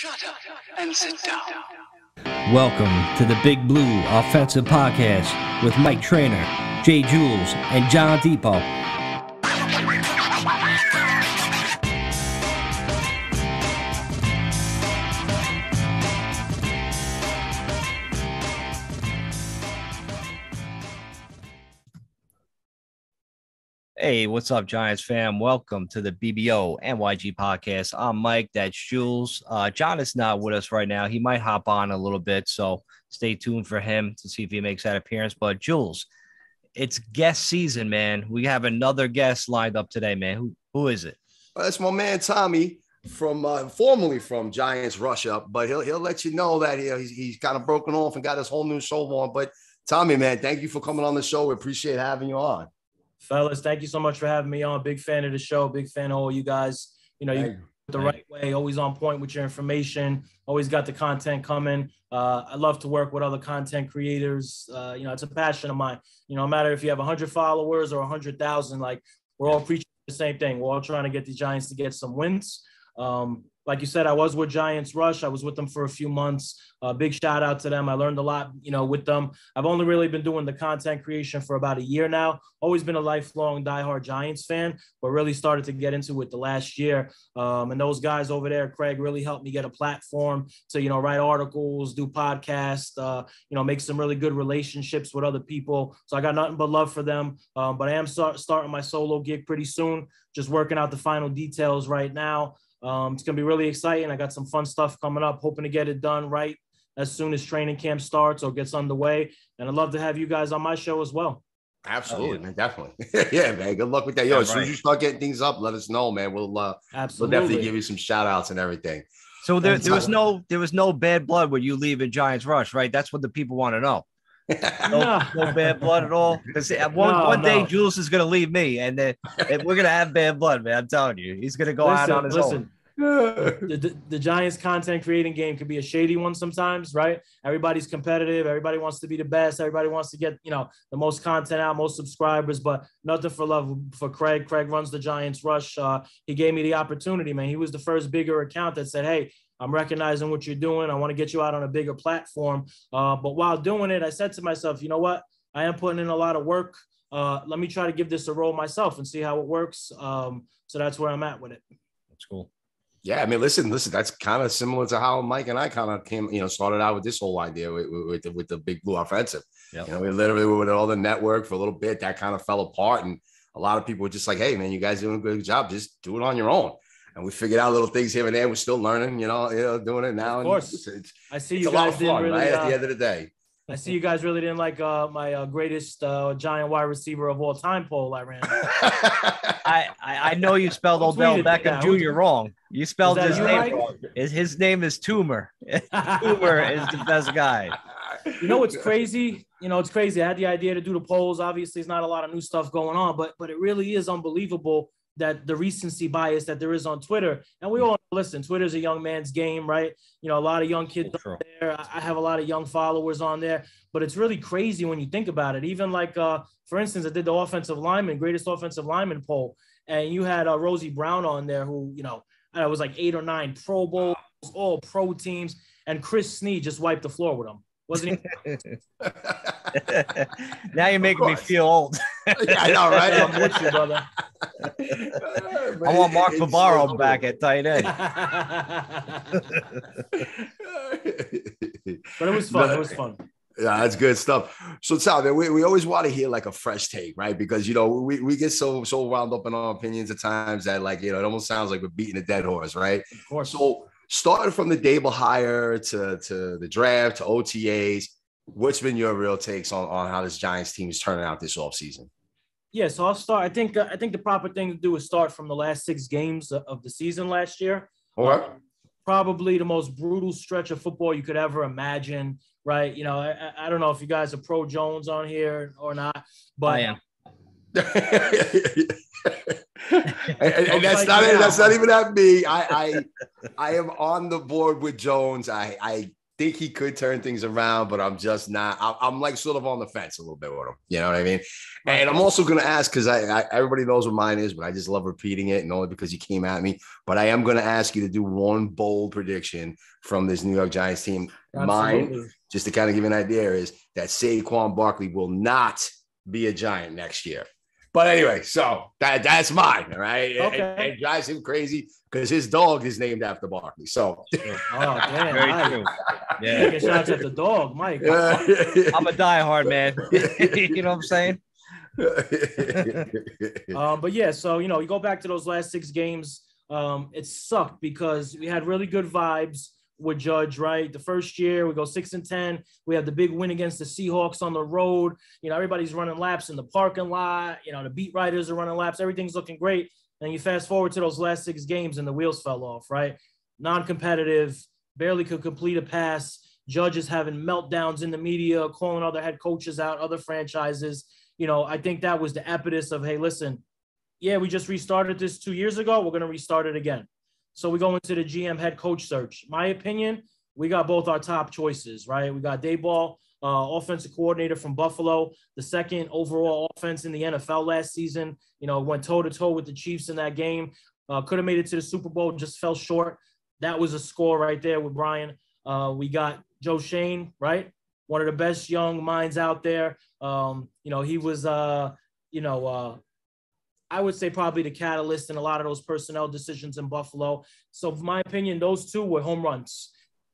Shut up and sit down. Welcome to the Big Blue Offensive Podcast with Mike Traynor, Jay Jules, and John Depot. Hey, what's up, Giants fam? Welcome to the BBO NYG podcast. I'm Mike, that's Jules. John is not with us right now. He might hop on a little bit, so stay tuned for him to see if he makes that appearance. But Jules, it's guest season, man. We have another guest lined up today, man. Who is it? Well, that's my man Tommy from formerly from Giants Rush Up, but he'll let you know that he's kind of broken off and got his whole new show on. But Tommy, man, thank you for coming on the show. We appreciate having you on. Fellas, thank you so much for having me on. Big fan of the show. Big fan of all you guys. You know, you the right way, always on point with your information, always got the content coming. I love to work with other content creators. You know, it's a passion of mine. You know, no matter if you have 100 followers or 100,000, like we're all preaching the same thing. We're all trying to get the Giants to get some wins. Like you said, I was with Giants Rush. I was with them for a few months. Big shout out to them. I learned a lot, you know, with them. I've only really been doing the content creation for about a year now. Always been a lifelong diehard Giants fan, but really started to get into it the last year. And those guys over there, Craig, really helped me get a platform to, you know, write articles, do podcasts, you know, make some really good relationships with other people. So I got nothing but love for them. But I am starting my solo gig pretty soon. Just working out the final details right now. It's going to be really exciting. I got some fun stuff coming up, hoping to get it done right as soon as training camp starts or gets underway. And I'd love to have you guys on my show as well. Absolutely, man. Definitely. Yeah, man. Good luck with that. Yo, yeah, as soon as you start getting things up, let us know, man. We'll definitely give you some shout outs and everything. So there was no bad blood when you leave in Giants Rush, right? That's what the people want to know. No bad blood at all. One day Jules is gonna leave me, and then we're gonna have bad blood, man. I'm telling you, he's gonna go out on his own. The Giants content creating game can be a shady one sometimes, right? Everybody's competitive. Everybody wants to be the best. Everybody wants to get, you know, the most content out, most subscribers, but nothing for love for Craig. Craig runs the Giants Rush. He gave me the opportunity, man. He was the first bigger account that said, hey, I'm recognizing what you're doing. I want to get you out on a bigger platform. But while doing it, I said to myself, you know what? I am putting in a lot of work. Let me try to give this a roll myself and see how it works. So that's where I'm at with it. That's cool. Yeah, I mean, listen, that's kind of similar to how Mike and I kind of came, you know, started out with this whole idea with the Big Blue Offensive. Yep. You know, we literally were with all the network for a little bit. That kind of fell apart. And a lot of people were just like, hey, man, you guys doing a good job. Just do it on your own. And we figured out little things here and there. We're still learning, you know doing it now. Of course. I see you guys didn't really, right? At the end of the day. I see you guys really didn't like my greatest Giant wide receiver of all time poll I ran. I know you spelled Odell Beckham Jr. wrong. You spelled his name wrong. His name is Toomer. Toomer is the best guy. You know what's crazy? I had the idea to do the polls. Obviously, there's not a lot of new stuff going on, but it really is unbelievable that the recency bias that there is on Twitter. And we all know, listen, Twitter's a young man's game, right? You know, a lot of young kids on there. I have a lot of young followers on there, but it's really crazy when you think about it. Even like, for instance, I did the greatest offensive lineman poll. And you had Rosie Brown on there who, you know, I was like 8 or 9 Pro Bowls, all pro teams. And Chris Snead just wiped the floor with him. Wasn't he? Now you're making me feel old. Yeah, I know, right? I'm with you, brother. I want Mark Favaro back at tight end. But it was fun. Yeah, that's good stuff. So, Tom, we always want to hear like a fresh take, right? Because, you know, we get so wound up in our opinions at times that, like, you know, it almost sounds like we're beating a dead horse, right? Of course. So, starting from the Daboll hire to the draft to OTAs, what's been your real takes on how this Giants team is turning out this offseason? Yeah, so I'll start. I think the proper thing to do is start from the last 6 games of the season last year. All right. Probably the most brutal stretch of football you could ever imagine, right? You know, I don't know if you guys are pro Jones on here or not, but I am. and that's not it. That's not even at me. I am on the board with Jones. I think he could turn things around, but I'm just not. I'm like sort of on the fence a little bit with him. You know what I mean? And I'm also going to ask, because I everybody knows what mine is, but I just love repeating it, and only because you came at me. But I am going to ask you to do one bold prediction from this New York Giants team. Absolutely. Mine, just to kind of give an idea, is that Saquon Barkley will not be a Giant next year. But anyway, so that's mine, all right? Okay. And drives him crazy because his dog is named after Barkley. So, damn, very true. Yeah. Take a shot at the dog, Mike. I'm a diehard, man. You know what I'm saying? But yeah, so you go back to those last six games. It sucked because we had really good vibes with Judge, right? The first year we go 6-10. We have the big win against the Seahawks on the road. Everybody's running laps in the parking lot. The beat writers are running laps. Everything's looking great. And you fast forward to those last six games and the wheels fell off, right? Non-competitive, barely could complete a pass. Judges having meltdowns in the media, calling other head coaches out, other franchises. I think that was the impetus of, hey, listen, yeah, we just restarted this 2 years ago. We're going to restart it again. So we go into the GM head coach search. My opinion, we got both our top choices, right? We got Daboll, offensive coordinator from Buffalo, the second overall offense in the NFL last season. Went toe-to-toe with the Chiefs in that game. Could have made it to the Super Bowl, just fell short. That was a score right there with Brian. We got Joe Schoen, right? One of the best young minds out there. He was, I would say probably the catalyst in a lot of those personnel decisions in Buffalo. So in my opinion, those two were home runs.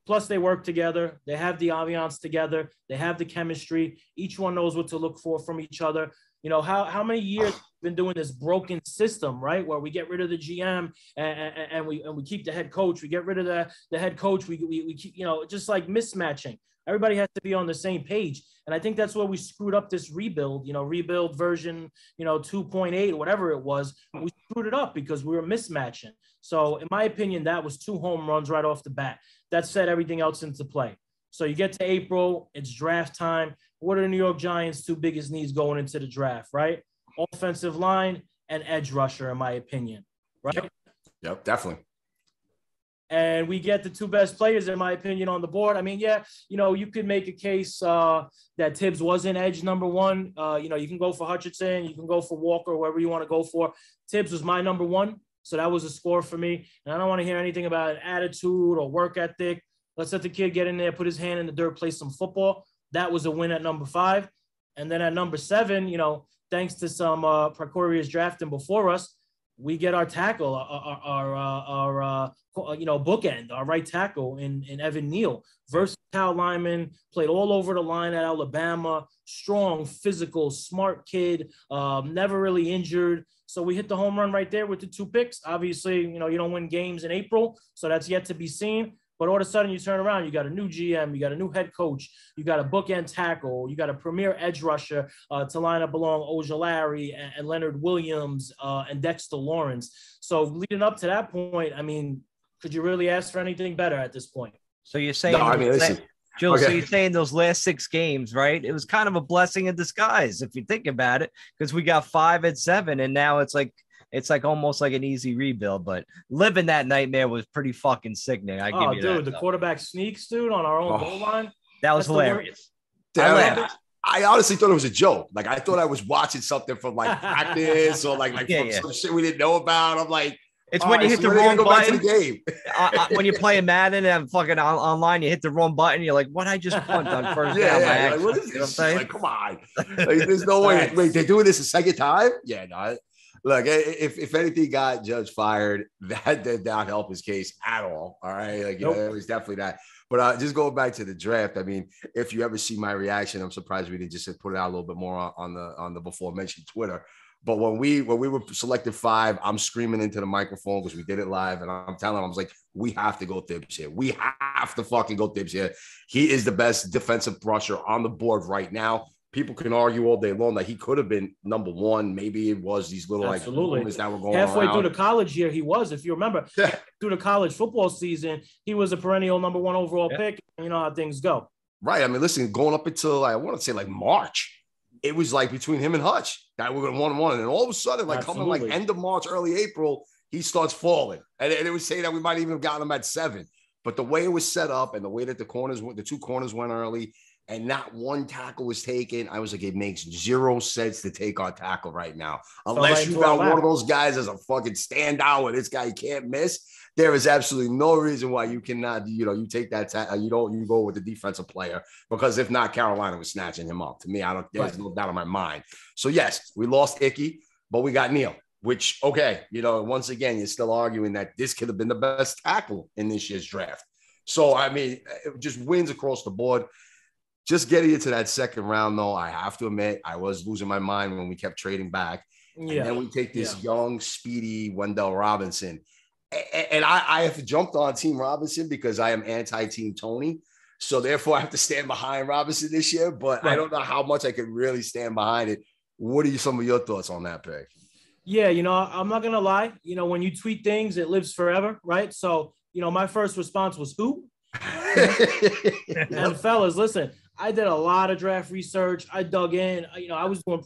Plus they work together. They have the ambiance together. They have the chemistry. Each one knows what to look for from each other. How many years have we been doing this broken system, right? Where we get rid of the GM and we keep the head coach. We get rid of the head coach. We keep, just like mismatching. Everybody has to be on the same page. And I think that's where we screwed up this rebuild, rebuild version, 2.8, whatever it was. We screwed it up because we were mismatching. So in my opinion, that was two home runs right off the bat. That set everything else into play. So you get to April, it's draft time. What are the New York Giants' two biggest needs going into the draft, right? Offensive line and edge rusher, in my opinion, right? Yep, definitely. And we get the two best players, in my opinion, on the board. I mean, yeah, you could make a case that Thibs wasn't edge number one. You can go for Hutchinson. You can go for Walker, whoever you want to go for. Thibs was my number one, so that was a score for me. And I don't want to hear anything about an attitude or work ethic. Let's let the kid get in there, put his hand in the dirt, play some football. That was a win at number 5. And then at number 7, thanks to some precarious drafting before us, we get our tackle, our bookend, our right tackle in Evan Neal. Versatile lineman, played all over the line at Alabama, strong, physical, smart kid, never really injured. So we hit the home run right there with the 2 picks. Obviously, you don't win games in April, so that's yet to be seen. But all of a sudden you turn around, you got a new GM, you got a new head coach, you got a bookend tackle, you got a premier edge rusher to line up along Ojulari and Leonard Williams and Dexter Lawrence. So leading up to that point, I mean, could you really ask for anything better at this point? So you're saying, no, I mean, Jules, okay. So you're saying those last 6 games, right? It was kind of a blessing in disguise, if you think about it, because we got 5 and 7, and now it's like almost like an easy rebuild, but living that nightmare was pretty fucking sickening. I give you that. Oh, dude, the quarterback sneaks, dude, on our own goal line. That was hilarious. I honestly thought it was a joke. Like, I thought I was watching something from, like, practice or, like some shit we didn't know about. I'm like, it's when you hit the wrong button. When you're playing Madden and fucking online, you hit the wrong button. You're like, what? I just punt on first down. Yeah, like, what is this? Like, come on. Like, there's no way. Wait, they're doing this a second time? Yeah, no. Look, if anything got Judge fired, that did not help his case at all right? Like, nope. It was definitely that. But just going back to the draft, I mean, if you ever see my reaction, I'm surprised we didn't just put it out a little bit more on the before mentioned Twitter. But when we were selected 5, I'm screaming into the microphone because we did it live. And I'm telling him, I was like, we have to go Thibs here. We have to fucking go Thibs here. He is the best defensive rusher on the board right now. People can argue all day long that he could have been number one. Maybe it was these little rumors that were going halfway around. Through the college year, he was, if you remember, through the college football season, he was a perennial number 1 overall pick. You know how things go. Right. I mean, listen, going up until I want to say like March, it was like between him and Hutch that we were going 1-1. And all of a sudden, like coming like end of March, early April, he starts falling. And it was saying that we might even have gotten him at 7. But the way it was set up and the way that the two corners went early and not one tackle was taken, I was like, it makes 0 sense to take our tackle right now. Unless you got one of those guys as a fucking standout where this guy can't miss, there is absolutely no reason why you cannot, you know, you take that tackle, you go with the defensive player, because if not, Carolina was snatching him up. To me, there's no doubt in my mind. So yes, we lost Ickey, but we got Neal. Which, okay, you know, once again, you're still arguing that this could have been the best tackle in this year's draft. So, I mean, it just wins across the board. Just getting into that second round, though, I have to admit, I was losing my mind when we kept trading back. Yeah. And then we take this young, speedy Wendell Robinson. And I have jumped on Team Robinson because I am anti-Team Toney. So, therefore, I have to stand behind Robinson this year. But I don't know how much I can really stand behind it. What are some of your thoughts on that pick? Yeah, you know, I'm not going to lie. You know, when you tweet things, it lives forever, right? So, you know, my first response was, who? And fellas, listen, I did a lot of draft research. I dug in. You know, I was doing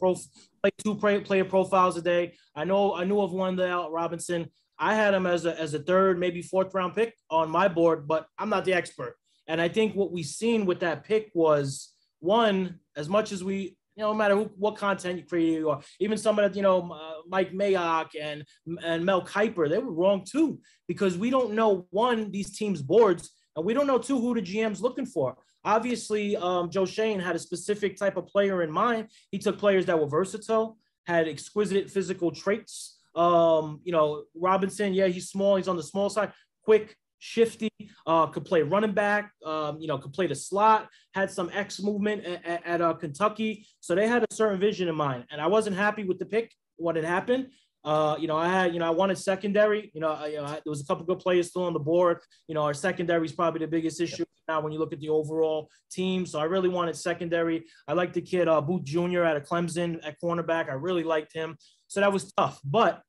like 2 player profiles a day. I knew of Wendell Robinson. I had him as a third, maybe fourth round pick on my board, but I'm not the expert. And I think what we seen with that pick was, one, as much as we – you know, no matter what content you create, or even somebody, you know, Mike Mayock and Mel Kiper, they were wrong too, because we don't know, one, these teams' boards, and we don't know, two, who the GM's looking for. Obviously, Joe Schoen had a specific type of player in mind. He took players that were versatile, had exquisite physical traits. You know, Robinson, yeah, he's small. He's on the small side, quick, shifty, could play running back, you know, could play the slot, had some X movement at Kentucky. So they had a certain vision in mind, and I wasn't happy with the pick when it happened. You know, I wanted secondary, there was a couple good players still on the board. You know, our secondary is probably the biggest issue now when you look at the overall team. So I really wanted secondary. I liked the kid, Boot Jr. out of Clemson at cornerback. I really liked him. So that was tough. But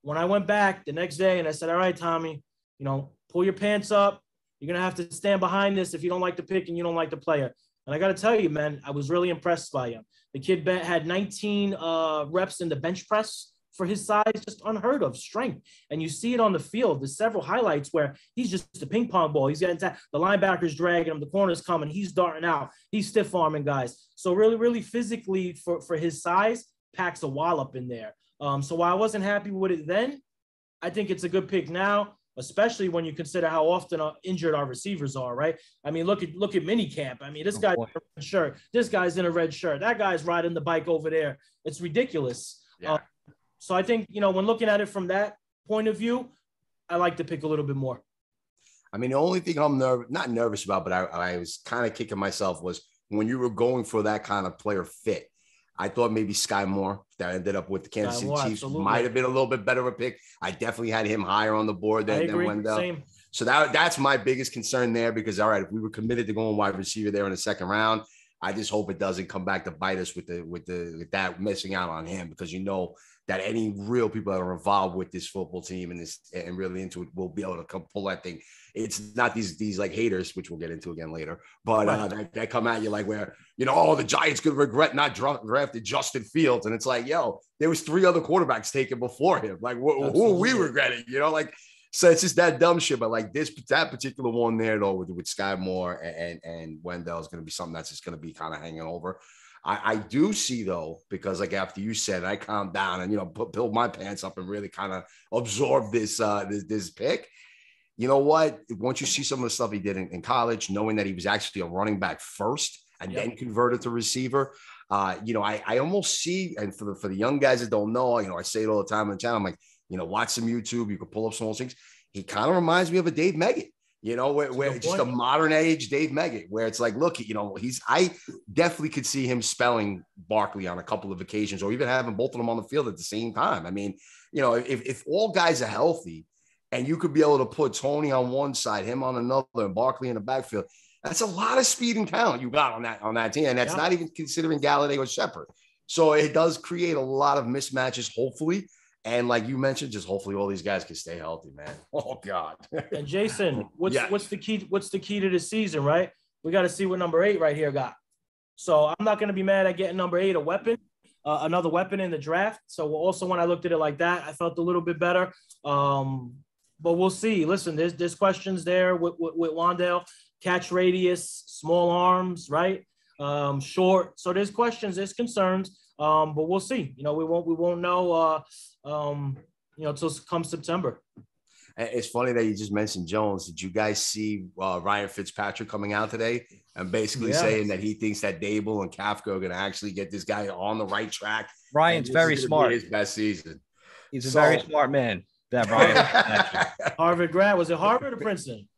when I went back the next day and I said, all right, Tommy, you know, pull your pants up. You're going to have to stand behind this if you don't like the pick and you don't like the player. And I got to tell you, man, I was really impressed by him. The kid had 19 reps in the bench press for his size, just unheard of strength. And you see it on the field. There's several highlights where he's just a ping pong ball. He's getting the linebackers dragging him, the corner's coming, he's darting out, he's stiff arming guys. So really, really physically for his size, packs a wallop in there. So while I wasn't happy with it then, I think it's a good pick now, especially when you consider how often injured our receivers are, right? I mean, look at minicamp. I mean, this guy's in a red shirt. This guy's in a red shirt. That guy's riding the bike over there. It's ridiculous. Yeah. So I think, you know, when looking at it from that point of view, I like to pick a little bit more. I mean, the only thing I'm not nervous about, but I was kind of kicking myself was when you were going for that kind of player fit. I thought maybe Sky Moore that ended up with the Kansas City Chiefs might have been a little bit better of a pick. I definitely had him higher on the board than Wendell. Same. So that's my biggest concern there because, all right, if we were committed to going wide receiver there in the second round, I just hope it doesn't come back to bite us with that missing out on him, because you know that any real people that are involved with this football team and really into it will be able to come pull that thing. It's not these like haters, which we'll get into again later, but that come at you like where, you know, oh, the Giants could regret not drafted Justin Fields. And it's like, yo, there was 3 other quarterbacks taken before him. Like who are we regretting, you know, like, so it's just that dumb shit. But like that particular one there though, with Sky Moore and Wendell is going to be something that's just going to be kind of hanging over. I do see though, because like after you said, I calmed down and, you know, build my pants up and really kind of absorb this pick. You know what? Once you see some of the stuff he did in college, knowing that he was actually a running back first and then converted to receiver, you know, I almost see, and for the young guys that don't know, you know, I say it all the time on the channel, I'm like, you know, watch some YouTube. You can pull up some of those things. He kind of reminds me of a Dave Meggett, you know, where just a modern age Dave Meggett, where it's like, look, you know, I definitely could see him spelling Barkley on a couple of occasions, or even having both of them on the field at the same time. I mean, you know, if all guys are healthy and you could be able to put Toney on one side, him on another, and Barkley in the backfield, that's a lot of speed and talent you got on that team. And that's not even considering Gallaudet or Shepard. So it does create a lot of mismatches, hopefully. And like you mentioned, just hopefully all these guys can stay healthy, man. Oh God. And Jason, what's the key to the season, right? We got to see what number 8 right here got. So I'm not going to be mad at getting number 8, another weapon in the draft. So also when I looked at it like that, I felt a little bit better. but we'll see. Listen, there's questions there with Wendell, catch radius, small arms, right? Short. So there's questions, there's concerns, but we'll see. You know, we won't know, you know, till come September. It's funny that you just mentioned Jones. Did you guys see Ryan Fitzpatrick coming out today and basically saying that he thinks that Daboll and Kafka are going to actually get this guy on the right track? Ryan's very smart. His best season. He's a very smart man. That Brian Harvard grad. Was it Harvard or Princeton?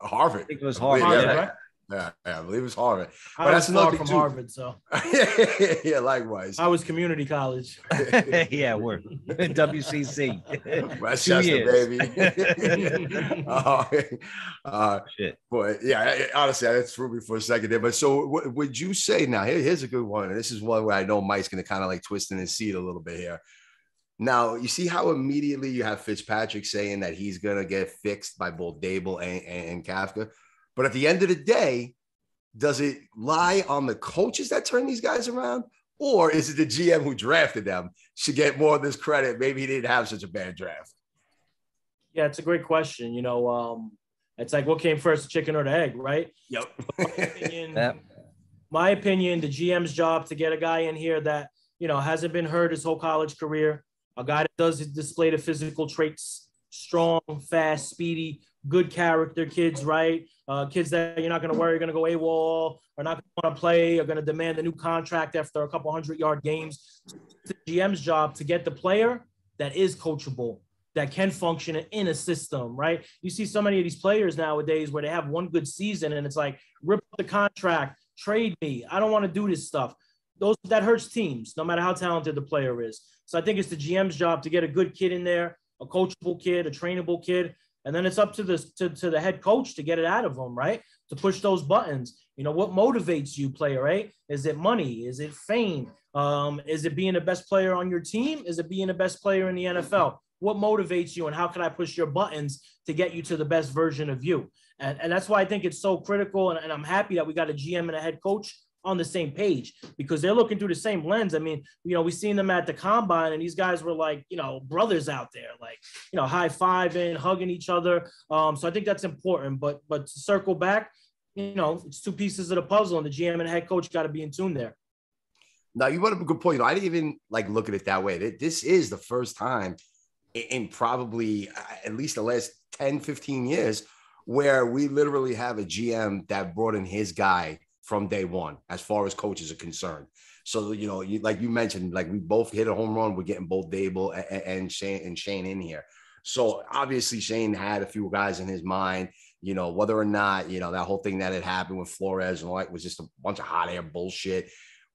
Harvard. I think it was Harvard. Harvard, right? Yeah, I believe it's Harvard. But that's another from too. Harvard, so yeah, likewise. I was community college. Yeah, we're WCC. Westchester, baby. Shit. But yeah, honestly, I just threw me for a second there. But so, would you say now? Here's a good one. This is one where I know Mike's going to kind of like twist in his seat a little bit here. Now, you see how immediately you have Fitzpatrick saying that he's going to get fixed by both Daboll and Kafka. But at the end of the day, does it lie on the coaches that turn these guys around? Or is it the GM who drafted them should get more of this credit? Maybe he didn't have such a bad draft. Yeah, it's a great question. You know, it's like what came first, the chicken or the egg, right? Yep. My opinion, the GM's job to get a guy in here that, you know, hasn't been hurt his whole college career. A guy that does display the physical traits, strong, fast, speedy, good character kids, right? Kids that you're not going to worry are going to go AWOL, are not going to play, are going to demand a new contract after a couple 100-yard games. It's the GM's job to get the player that is coachable, that can function in a system, right? You see so many of these players nowadays where they have one good season and it's like, rip up the contract, trade me. I don't want to do this stuff. That hurts teams, no matter how talented the player is. So I think it's the GM's job to get a good kid in there, a coachable kid, a trainable kid, and then it's up to the head coach to get it out of them, right? To push those buttons. You know, what motivates you, player, right? Is it money? Is it fame? Is it being the best player on your team? Is it being the best player in the NFL? What motivates you and how can I push your buttons to get you to the best version of you? And that's why I think it's so critical, and I'm happy that we got a GM and a head coach on the same page, because they're looking through the same lens. I mean, you know, we've seen them at the combine and these guys were like, you know, brothers out there, like, you know, high-fiving, hugging each other. So I think that's important, but to circle back, you know, it's two pieces of the puzzle and the GM and the head coach got to be in tune there. Now you brought up a good point. You know, I didn't even like look at it that way. This is the first time in probably at least the last 10, 15 years where we literally have a GM that brought in his guy from day one, as far as coaches are concerned. So, you know, like you mentioned, like we both hit a home run. We're getting both Daboll and Shane in here. So obviously Shane had a few guys in his mind, you know, whether or not, you know, that whole thing that had happened with Flores and all that was just a bunch of hot air bullshit.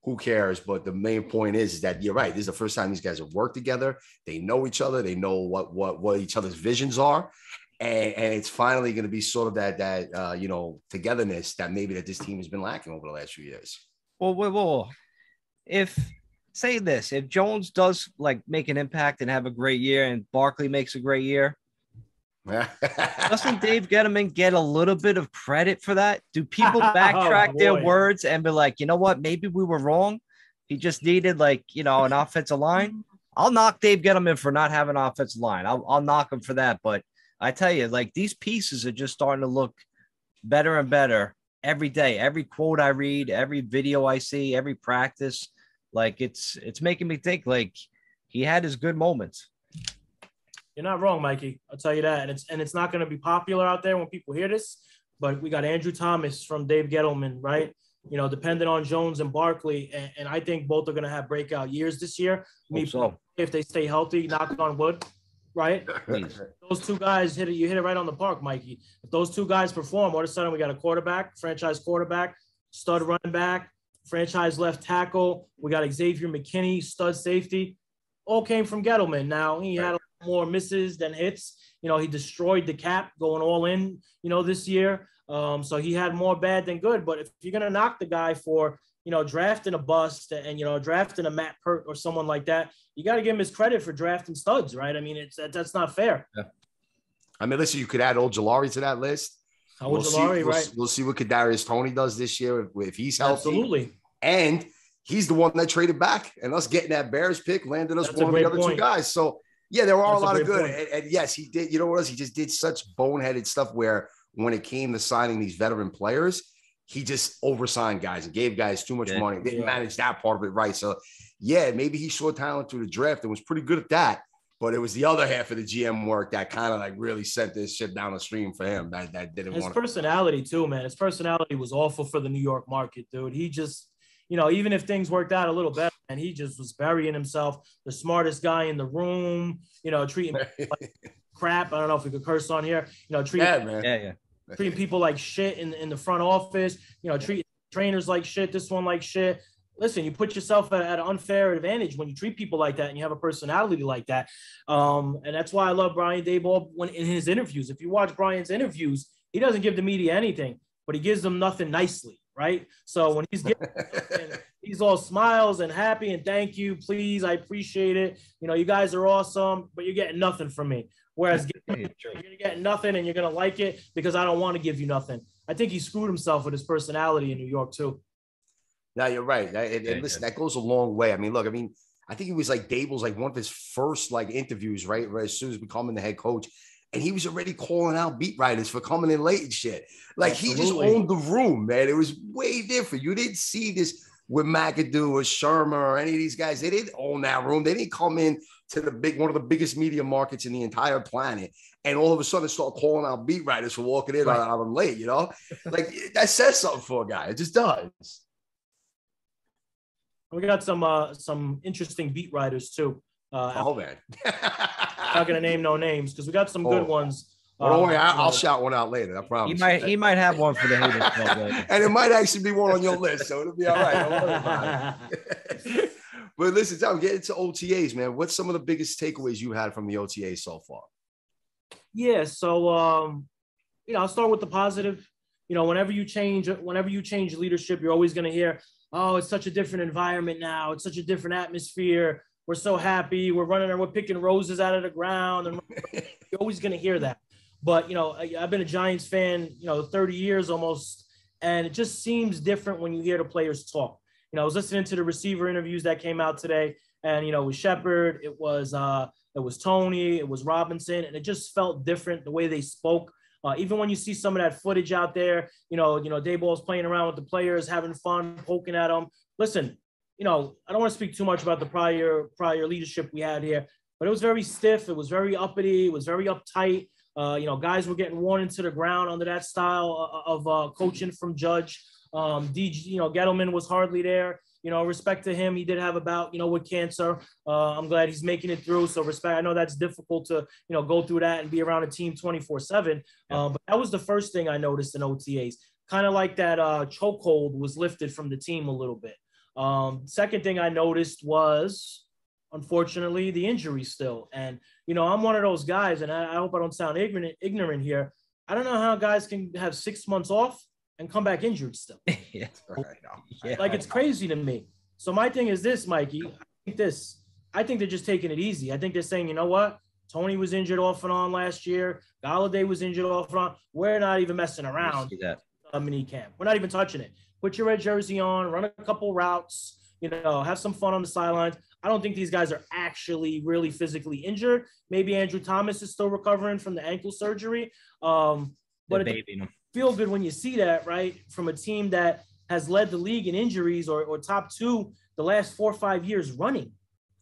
Who cares? But the main point is that you're right. This is the first time these guys have worked together. They know each other. They know what each other's visions are. And it's finally going to be sort of that you know, togetherness that maybe that this team has been lacking over the last few years. Well, if Jones does like make an impact and have a great year and Barkley makes a great year, doesn't Dave Gettleman get a little bit of credit for that? Do people backtrack their words and be like, you know what, maybe we were wrong. He just needed like, you know, an offensive line. I'll knock Dave Gettleman for not having an offensive line. I'll knock him for that, but I tell you, like, these pieces are just starting to look better and better every day. Every quote I read, every video I see, every practice, like it's making me think like he had his good moments. You're not wrong, Mikey. I'll tell you that. And it's not going to be popular out there when people hear this, but we got Andrew Thomas from Dave Gettleman, right? You know, dependent on Jones and Barkley. And I think both are going to have breakout years this year. If they stay healthy, knock on wood. Right? Those two guys hit it right on the park, Mikey. If those two guys perform, all of a sudden we got a quarterback, franchise quarterback, stud running back, franchise left tackle. We got Xavier McKinney, stud safety. All came from Gettleman. Now, he had a lot more misses than hits. You know, he destroyed the cap going all in, you know, this year. So he had more bad than good. But if you're going to knock the guy for, you know, drafting a bust and, you know, drafting a Matt Pert or someone like that, you got to give him his credit for drafting studs, right? I mean, that's not fair. Yeah. I mean, listen, you could add Ojulari to that list. We'll see what Kadarius Toney does this year if he's healthy. Absolutely. And he's the one that traded back, and us getting that Bears pick landed us one of the other two guys. So Yeah, there were a lot of good. And yes, he did. You know what else? He just did such boneheaded stuff where when it came to signing these veteran players, he just oversigned guys and gave guys too much money. Didn't manage that part of it right. So, yeah, maybe he saw talent through the draft and was pretty good at that. But it was the other half of the GM work that kind of like really sent this shit down the stream for him. That didn't want his personality too, man. His personality was awful for the New York market, dude. He just, you know, even if things worked out a little better, and he just was burying himself, the smartest guy in the room, you know, treating like crap. I don't know if we could curse on here, you know, treating people like shit in the front office, you know, treating trainers like shit, this one like shit. Listen, you put yourself at an unfair advantage when you treat people like that and you have a personality like that. And that's why I love Brian Daboll when in his interviews. If you watch Brian's interviews, he doesn't give the media anything, but he gives them nothing nicely, right? So when he's giving he's all smiles and happy and thank you, please, I appreciate it. You know, you guys are awesome, but you're getting nothing from me. Whereas you're going to get nothing and you're going to like it because I don't want to give you nothing. I think he screwed himself with his personality in New York too. No, you're right. And listen, that goes a long way. I mean, look, I think it was like Daboll's, like one of his first like interviews, right? Right as soon as becoming the head coach. And he was already calling out beat writers for coming in late and shit. Like he just owned the room, man. It was way different. You didn't see this with McAdoo or Shermer or any of these guys. They didn't own that room. They didn't come in to the one of the biggest media markets in the entire planet. And all of a sudden start calling out beat writers for walking in on them late, you know? Like that says something for a guy. It just does. We got some interesting beat writers too. Man, I'm not gonna name no names because we got some good ones. Don't worry, I'll shout one out later. I promise. He might have one for the haters, and it might actually be one on your list, so it'll be all right. Don't worry about it. But listen, Tom, get into OTAs, man. What's some of the biggest takeaways you had from the OTA so far? Yeah, so you know, I'll start with the positive. You know, whenever you change leadership, you're always gonna hear, oh, it's such a different environment now. It's such a different atmosphere. We're so happy. We're picking roses out of the ground. And you're always going to hear that. But, you know, I've been a Giants fan, you know, 30 years almost. And it just seems different when you hear the players talk. You know, I was listening to the receiver interviews that came out today. And, you know, with Shepard, it was Toney, it was Robinson. And it just felt different the way they spoke. Even when you see some of that footage out there, you know, Daboll's playing around with the players, having fun, poking at them. Listen, you know, I don't want to speak too much about the prior leadership we had here, but it was very stiff. It was very uppity. It was very uptight. You know, guys were getting worn into the ground under that style of coaching from Judge. You know, Gettleman was hardly there. You know, respect to him. He did have with cancer. I'm glad he's making it through. So respect. I know that's difficult to, you know, go through that and be around a team 24/7. But that was the first thing I noticed in OTAs. Kind of like that chokehold was lifted from the team a little bit. Second thing I noticed was, unfortunately, the injury still. And, you know, I'm one of those guys, and I hope I don't sound ignorant here. I don't know how guys can have 6 months off and come back injured still. Like it's crazy to me. So my thing is this, Mikey, I think they're just taking it easy. I think they're saying, you know what? Toney was injured off and on last year. Gallaudet was injured off and on. We're not even messing around. Minicamp. We're not even touching it. Put your red jersey on, run a couple routes, you know, have some fun on the sidelines. I don't think these guys are actually really physically injured. Maybe Andrew Thomas is still recovering from the ankle surgery. But it feels good when you see that, right? From a team that has led the league in injuries or top two the last 4 or 5 years running.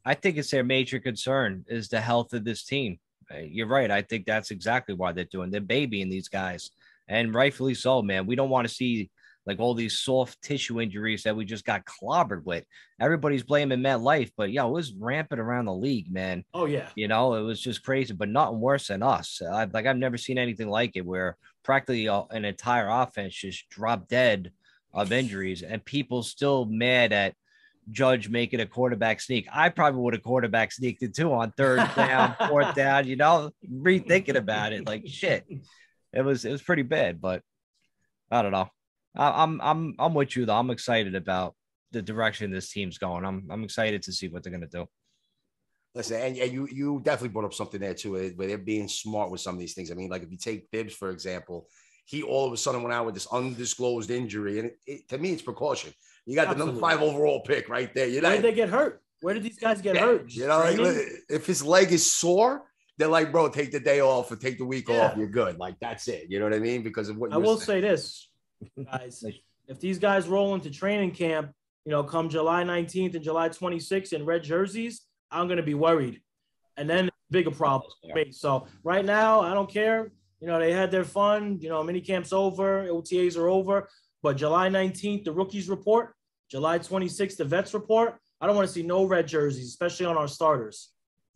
I think it's their major concern is the health of this team. You're right. I think that's exactly why they're babying these guys. And rightfully so, man. We don't want to see like all these soft tissue injuries that we just got clobbered with. Everybody's blaming MetLife, but yeah, it was rampant around the league, man. Oh yeah. You know, it was just crazy, but nothing worse than us. I've never seen anything like it where practically an entire offense just dropped dead of injuries and people still mad at Judge making a quarterback sneak. I probably would have quarterback sneaked it too on third down, fourth down, you know, rethinking about it. Like shit, it was pretty bad, but I don't know. I'm with you though. I'm excited about the direction this team's going. I'm excited to see what they're gonna do. Listen, and you definitely brought up something there too, where they're being smart with some of these things. I mean, like if you take Thibs for example, he all of a sudden went out with this undisclosed injury, and to me, it's precaution. You got the number 5 overall pick right there. Why did they get hurt? Where did these guys get hurt? You know, like, if his leg is sore, they're like, bro, take the day off or take the week off. You're good. Like, that's it. You know what I mean? Because of what I will say this, guys. If these guys roll into training camp, you know, come July 19th and July 26th in red jerseys, I'm going to be worried. And then bigger problems for me. So right now, I don't care. You know, they had their fun. You know, minicamp's over. OTAs are over. But July 19th, the rookies report. July 26th, the vets report. I don't want to see no red jerseys, especially on our starters.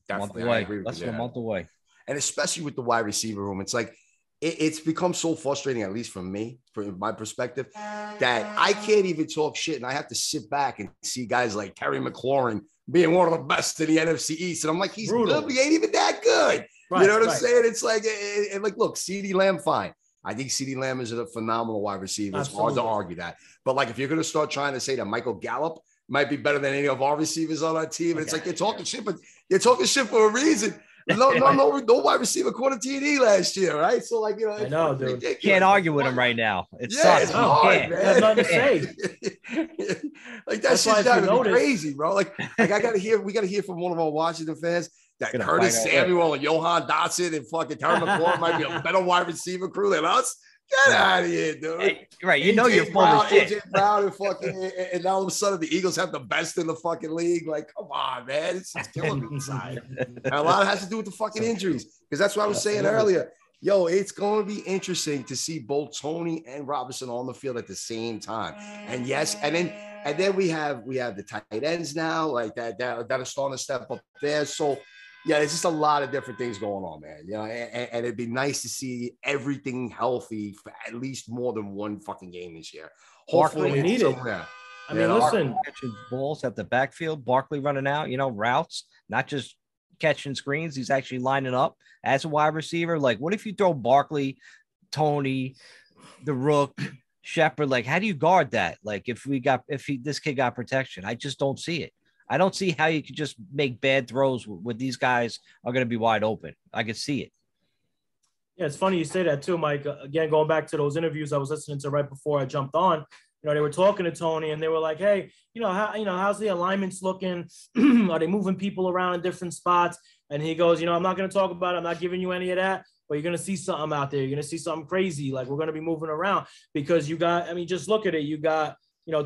Definitely. I agree with you. That's a month away. And especially with the wide receiver room. It's like it's become so frustrating, at least for me, from my perspective, that I can't even talk shit. And I have to sit back and see guys like Terry McLaurin being one of the best in the NFC East. And I'm like, he's brutal. Good, but he ain't even that good. Right, you know what I'm saying? It's like, look, CeeDee Lamb, fine. I think CeeDee Lamb is a phenomenal wide receiver. It's hard to argue that. But, like, if you're going to start trying to say that Michael Gallup might be better than any of our receivers on our team, and it's like you're talking shit, but you're talking shit for a reason. No wide receiver caught a TD last year, right? So, like, you know, I know, dude. Ridiculous. Can't argue with him right now. It sucks. It's hard, man. There's nothing to say. Like, that shit's driving me crazy, bro. Like we got to hear from one of our Washington fans that Curtis Samuel and Johan Dotson and fucking Terry McLaurin might be a better wide receiver crew than us. Get out of here, dude. Hey, right. You know you're full of shit. AJ Brown and fucking – and all of a sudden the Eagles have the best in the fucking league. Like, come on, man. It's killing me inside. And a lot has to do with the fucking injuries because that's what I was saying earlier. Yo, it's going to be interesting to see both Toney and Robinson on the field at the same time. And, yes, and then we have the tight ends now like that are starting to step up there. So, yeah, it's just a lot of different things going on, man. You know, and it'd be nice to see everything healthy for at least more than one fucking game this year. Hopefully, we need it. Listen, catching balls at the backfield, Barkley running out, you know, routes, not just catching screens. He's actually lining up as a wide receiver. Like, what if you throw Barkley, Toney, the Rook, Shepard? Like, how do you guard that? Like, this kid got protection, I just don't see it. I don't see how you could just make bad throws where these guys are going to be wide open. I could see it. Yeah, it's funny you say that too, Mike. Again, going back to those interviews I was listening to right before I jumped on, you know, they were talking to Toney and they were like, hey, you know, how's the alignments looking? Are they moving people around in different spots? And he goes, you know, I'm not going to talk about it. I'm not giving you any of that. But you're going to see something out there. You're going to see something crazy. Like, we're going to be moving around because just look at it. You got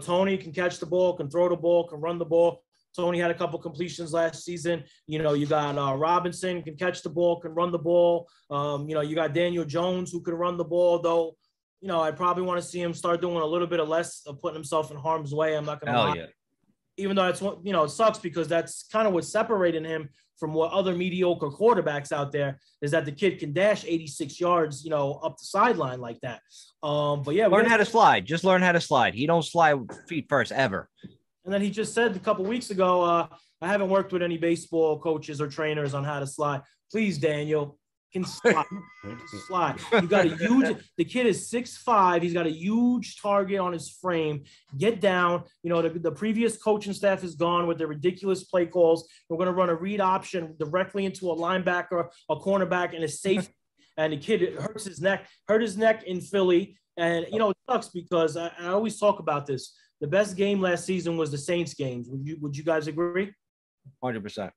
Toney can catch the ball, can throw the ball, can run the ball. Toney had a couple completions last season. You know, you got Robinson can catch the ball, can run the ball. You know, you got Daniel Jones who can run the ball, though. You know, I probably want to see him start doing a little bit of less of putting himself in harm's way. I'm not going to lie. Yeah. Even though that's what, you know, it sucks because that's kind of what's separating him from what other mediocre quarterbacks out there is that the kid can dash 86 yards, you know, up the sideline like that. But yeah, learn how to slide. Just learn how to slide. He don't slide feet first ever. And then he just said a couple weeks ago, I haven't worked with any baseball coaches or trainers on how to slide. Please, Daniel, can slide. Slide. You got a huge – the kid is 6'5". He's got a huge target on his frame. Get down. You know, the previous coaching staff is gone with their ridiculous play calls. We're going to run a read option directly into a linebacker, a cornerback, and a safety. And the kid hurt his neck in Philly. And, you know, it sucks because I always talk about this. The best game last season was the Saints games. Would you guys agree? 100%.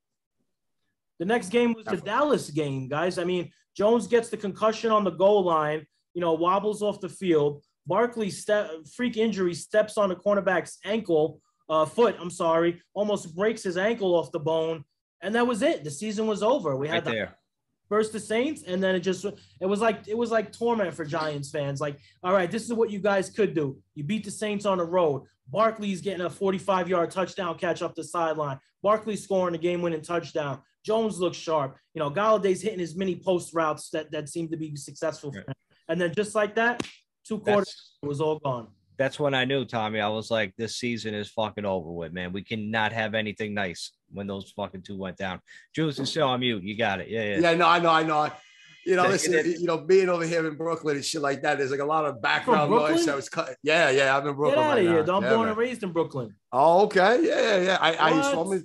The next game was the Dallas game, guys. I mean, Jones gets the concussion on the goal line, you know, wobbles off the field. Barkley freak injury steps on the cornerback's foot, almost breaks his ankle off the bone. And that was it. The season was over. We had first the Saints, and then it was like torment for Giants fans. Like, all right, this is what you guys could do. You beat the Saints on the road. Barkley's getting a 45-yard touchdown catch up the sideline. Barkley scoring the game-winning touchdown. Jones looks sharp. You know, Gallaudet's hitting his mini post routes that seem to be successful. Yeah. And then just like that, two quarters, it was all gone. That's when I knew, Tommy. I was like, this season is fucking over with, man. We cannot have anything nice when those fucking two went down. Jules is still on mute. You got it. Yeah. Yeah, no, I know. You know, listen, you know, being over here in Brooklyn and shit like that, there's like a lot of background noise that was cut. Yeah, I'm in Brooklyn. Get out of here. I'm born and raised in Brooklyn. Oh, okay. Yeah. I used to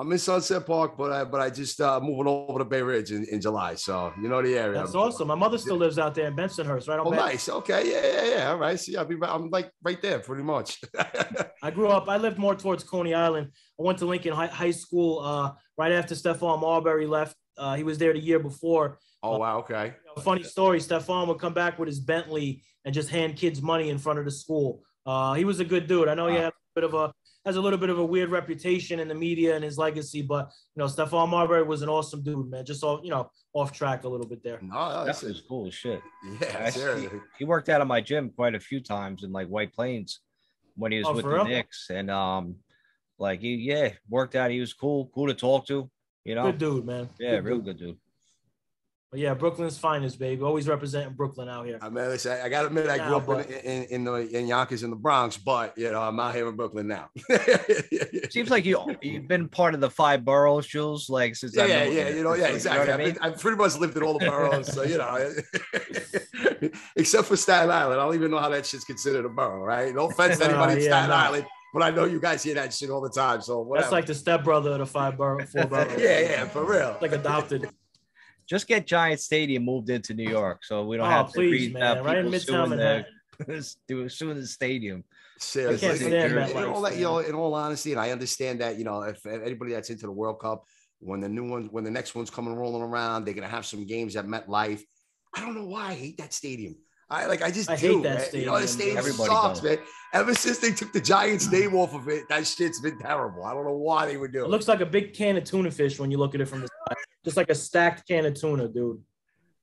I miss Sunset Park, but I just moving over to Bay Ridge in July. So you know the area. That's awesome. My mother still lives out there in Bensonhurst, right? Oh, nice. Okay, yeah. All right. See, I'm like right there, pretty much. I grew up. I lived more towards Coney Island. I went to Lincoln High School right after Stephon Marbury left. He was there the year before. Oh wow, okay. You know, funny story. Stephon would come back with his Bentley and just hand kids money in front of the school. He was a good dude. I know he had a bit of a. Has a little bit of a weird reputation in the media and his legacy, but you know, Stephon Marbury was an awesome dude, man. Just off track a little bit there. No, that's cool as shit. Yeah, he worked out of my gym quite a few times in like White Plains when he was with the Knicks, and like he worked out. He was cool to talk to. You know, good dude, man. Yeah, good real dude. Good dude. But yeah, Brooklyn's finest, baby. Always representing Brooklyn out here. I mean, listen, I got to admit, I grew up in Yonkers in the Bronx, but you know, I'm out here in Brooklyn now. Seems like you've been part of the five boroughs, Jules. Like since exactly. You know I mean? I pretty much lived in all the boroughs, so you know, except for Staten Island. I don't even know how that shit's considered a borough, right? No offense to anybody in Staten Island. But I know you guys hear that shit all the time, so whatever. That's like the stepbrother of the four boroughs. Yeah, for real. Like adopted. Just get Giant Stadium moved into New York, so we don't have to read right in Midtown Manhattan. Suing the stadium. Seriously, I can't stand that life, in all honesty, and I understand that. You know, if anybody that's into the World Cup, when the next one's coming rolling around, they're gonna have some games at MetLife. I don't know why I hate that stadium. I hate that stadium. You know, the stadium sucks, man. Ever since they took the Giants' name off of it, that shit's been terrible. I don't know why they would do it. It looks like a big can of tuna fish when you look at it from the side. Just like a stacked can of tuna, dude.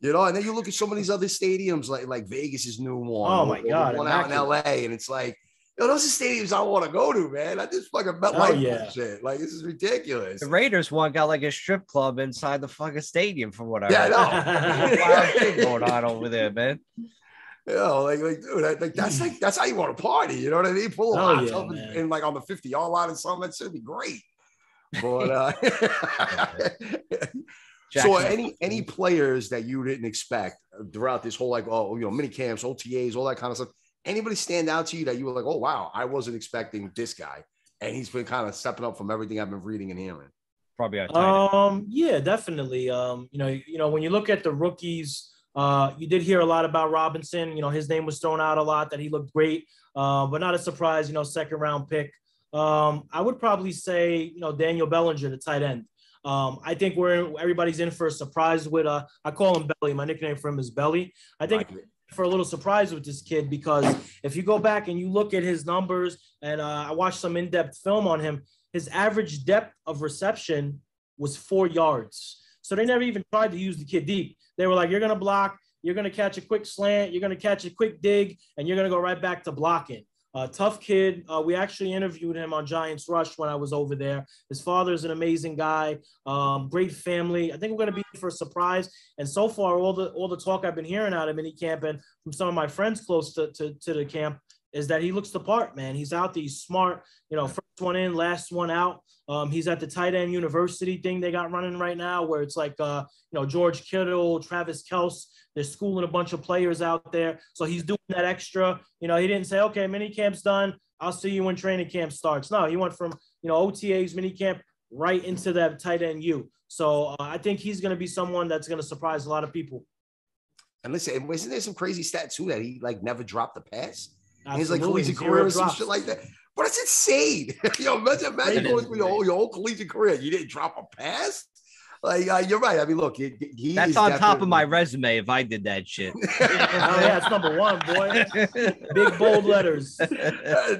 You know, and then you look at so many other stadiums, like Vegas' new one. Oh, my God. One out in L.A., and it's like, yo, those are stadiums I want to go to, man. I just fucking MetLife shit. Like, this is ridiculous. The Raiders one got like a strip club inside the fucking stadium from what I read. Yeah, I know. Going on over there, man. You know, like, dude, that's how you want to party. You know what I mean? Pull a lot up and like on the 50-yard line or something. That should be great. But so any players that you didn't expect throughout this whole mini camps, OTAs, all that kind of stuff. Anybody stand out to you that you were like, oh wow, I wasn't expecting this guy, and he's been kind of stepping up from everything I've been reading and hearing. Probably. Yeah, definitely. When you look at the rookies. You did hear a lot about Robinson. You know, his name was thrown out a lot, that he looked great, but not a surprise, you know, second-round pick. I would probably say, you know, Daniel Bellinger, the tight end. I think everybody's in for a surprise with I call him Belly. My nickname for him is Belly. I think for a little surprise with this kid, because if you go back and you look at his numbers, and I watched some in-depth film on him, his average depth of reception was 4 yards. So they never even tried to use the kid deep. They were like, you're going to block, you're going to catch a quick slant, you're going to catch a quick dig, and you're going to go right back to blocking. Tough kid. We actually interviewed him on Giants Rush when I was over there. His father's an amazing guy, great family. I think we're going to be for a surprise. And so far, all the talk I've been hearing out of minicamp and from some of my friends close to the camp is that he looks the part, man. He's out there, he's smart, you know, first one in, last one out. He's at the tight end university thing they got running right now, where it's like, George Kittle, Travis Kelce, they're schooling a bunch of players out there. So he's doing that extra. You know, he didn't say, okay, minicamp's done, I'll see you when training camp starts. No, he went from, you know, OTAs, minicamp, right into that tight end U. So I think he's going to be someone that's going to surprise a lot of people. And listen, isn't there some crazy stat too that he like never dropped the pass? He's like collegiate career or some shit like that. But it's insane. Imagine going through your whole collegiate career. You didn't drop a pass? Like, you're right. I mean, look. That's on top of my resume if I did that shit. It's number one, boy. Big, bold letters.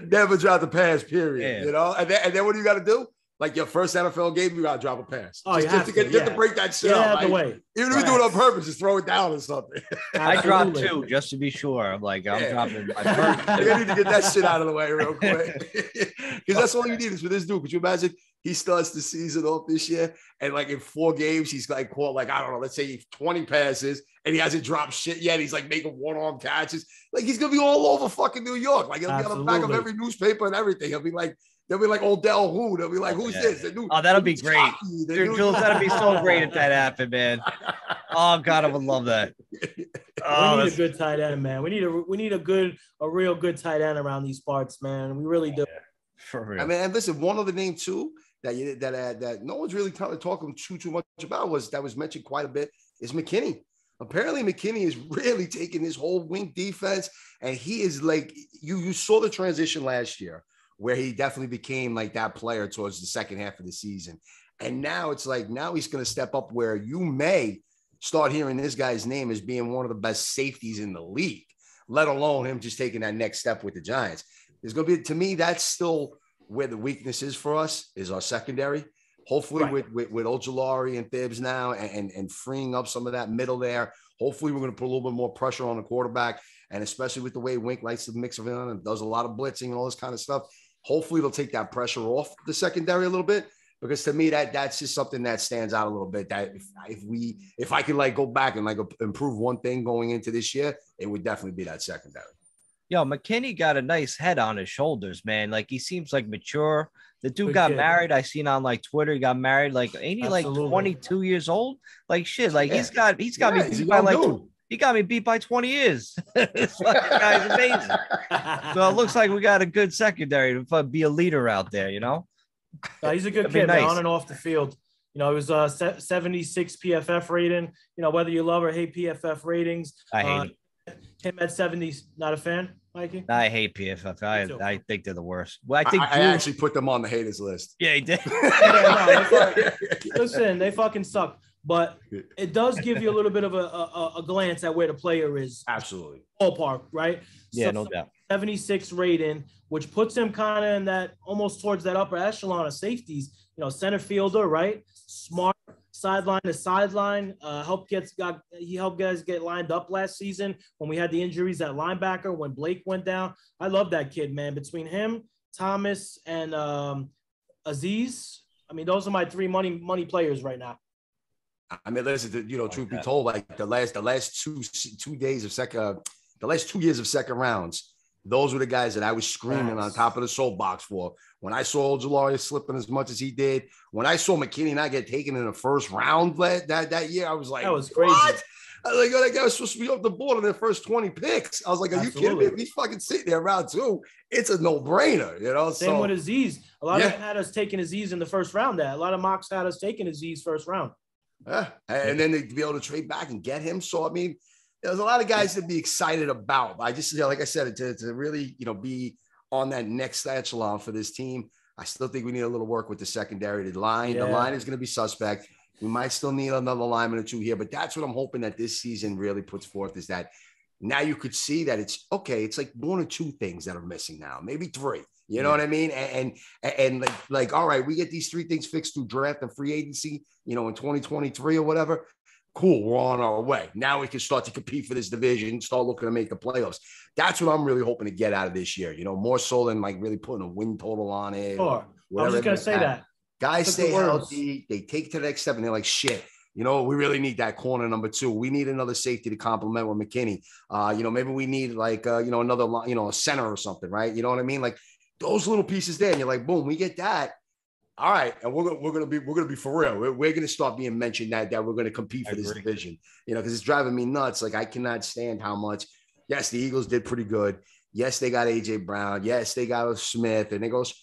Never dropped a pass, period. Yeah. You know? And then what do you got to do? Like your first NFL game, you got to drop a pass. Oh, you have to break that shit up. Like, even if you do it on purpose, just throw it down or something. I dropped two just to be sure. I'm like, I'm dropping my first. I need to get that shit out of the way real quick. Because that's all you need is for this dude. Could you imagine he starts the season off this year and like in 4 games, he's like caught like, I don't know, let's say 20 passes and he hasn't dropped shit yet. He's like making one-arm catches. Like he's going to be all over fucking New York. Like he'll be on the back of every newspaper and everything. He'll be like, they'll be like Odell who? They'll be like, who's this? That'll be great. Dude, Jules, that'll be so great if that happened, man. Oh, God, I would love that. We need a good tight end, man. We need a real good tight end around these parts, man. We really do. For real. I mean, and listen, one other name, too, that no one's really talking too much about was mentioned quite a bit is McKinney. Apparently McKinney is really taking this whole wing defense, and he is like, you saw the transition last year where he definitely became like that player towards the second half of the season. And now it's like, now he's going to step up where you may start hearing this guy's name as being one of the best safeties in the league, let alone him just taking that next step with the Giants. There's going to be, to me, that's still where the weakness is for us, is our secondary. Hopefully right. with Ojulari and Thibs now and freeing up some of that middle there, hopefully we're going to put a little bit more pressure on the quarterback, and especially with the way Wink likes to mix it on and does a lot of blitzing and all this kind of stuff. Hopefully they'll take that pressure off the secondary a little bit, because to me that's just something that stands out a little bit, that if I could like go back and like improve one thing going into this year, it would definitely be that secondary. Yo, McKinney got a nice head on his shoulders, man. Like, he seems like mature. The dude got married. I seen on like Twitter, he got married. Like, ain't he like 22 years old? Like shit. Like he's got me beat by like he got me beat by 20 years. This fucking guy's amazing. So it looks like we got a good secondary to be a leader out there, you know. He's a good kid, nice. Man, on and off the field. You know, it was a 76 PFF rating. You know, whether you love or hate PFF ratings, I hate it. Him at 70s, not a fan, Mikey? I hate PFF. I think they're the worst. Well, I actually put them on the haters list. Yeah, he did. Listen, they fucking suck. But it does give you a little bit of a glance at where the player is. Absolutely. Ballpark, right? Yeah, so, no doubt. 76 rating, which puts him kind of in that, almost towards that upper echelon of safeties. You know, center fielder, right? Smart. Sideline to sideline, helped guys get lined up last season when we had the injuries at linebacker when Blake went down. I love that kid, man. Between him, Thomas, and Aziz, I mean, those are my three money players right now. I mean, listen, you know, truth be told, like the last the last 2 years of second rounds, those were the guys that I was screaming on top of the soapbox for. When I saw Ojulari slipping as much as he did, when I saw McKinney and I get taken in the first round that year, I was like, that was crazy. What? I was like, oh, that guy was supposed to be off the board in the first 20 picks. I was like, are you kidding me? If he's fucking sitting there round two, it's a no-brainer, you know? Same with Aziz. A lot of them had us taking Aziz in the first round. A lot of mocks had us taking Aziz first round. Yeah. And then they'd be able to trade back and get him. So, I mean, there's a lot of guys to be excited about. I just, like I said, to really, you know, be on that next echelon for this team, I still think we need a little work with the secondary. The line is going to be suspect. We might still need another lineman or two here, but that's what I'm hoping that this season really puts forth, is that now you could see that it's okay. It's like one or two things that are missing now, maybe three. You know what I mean? And like, all right, we get these three things fixed through draft and free agency, you know, in 2023 or whatever. Cool, we're on our way. Now we can start to compete for this division, start looking to make the playoffs. That's what I'm really hoping to get out of this year, you know, more so than like really putting a win total on it. Sure. I was just going to say that. Guys stay healthy. They take to the next step and they're like, shit, you know, we really need that corner number two. We need another safety to complement with McKinney. You know, maybe we need like, you know, another, you know, a center or something, right? You know what I mean? Like those little pieces there and you're like, boom, we get that. All right, and we're gonna be for real. We're gonna start being mentioned that we're gonna compete for this division, you know, because it's driving me nuts. Like I cannot stand how much. Yes, the Eagles did pretty good. Yes, they got AJ Brown. Yes, they got Smith, and it goes,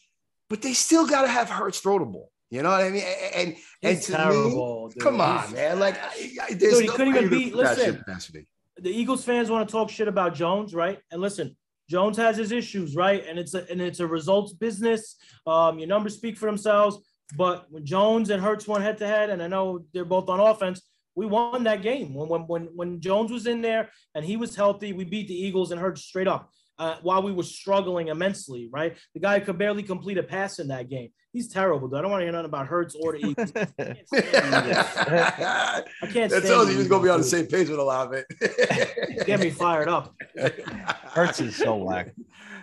but they still gotta have Hurts throw the ball. You know what I mean? And to terrible, me, come on, man. Like, there's dude, he couldn't even beat. Listen, the Eagles fans want to talk shit about Jones, right? And listen. Jones has his issues, right? And it's a results business. Your numbers speak for themselves. But when Jones and Hurts went head-to-head, and I know they're both on offense, we won that game. When Jones was in there and he was healthy, we beat the Eagles and Hurts straight up while we were struggling immensely, right? The guy could barely complete a pass in that game. He's terrible, though. I don't want to hear nothing about Hurts or the Eagles. I can't stand that tells you he's going to be on the same page with a lot of it. Get me fired up. Hurts is so whack.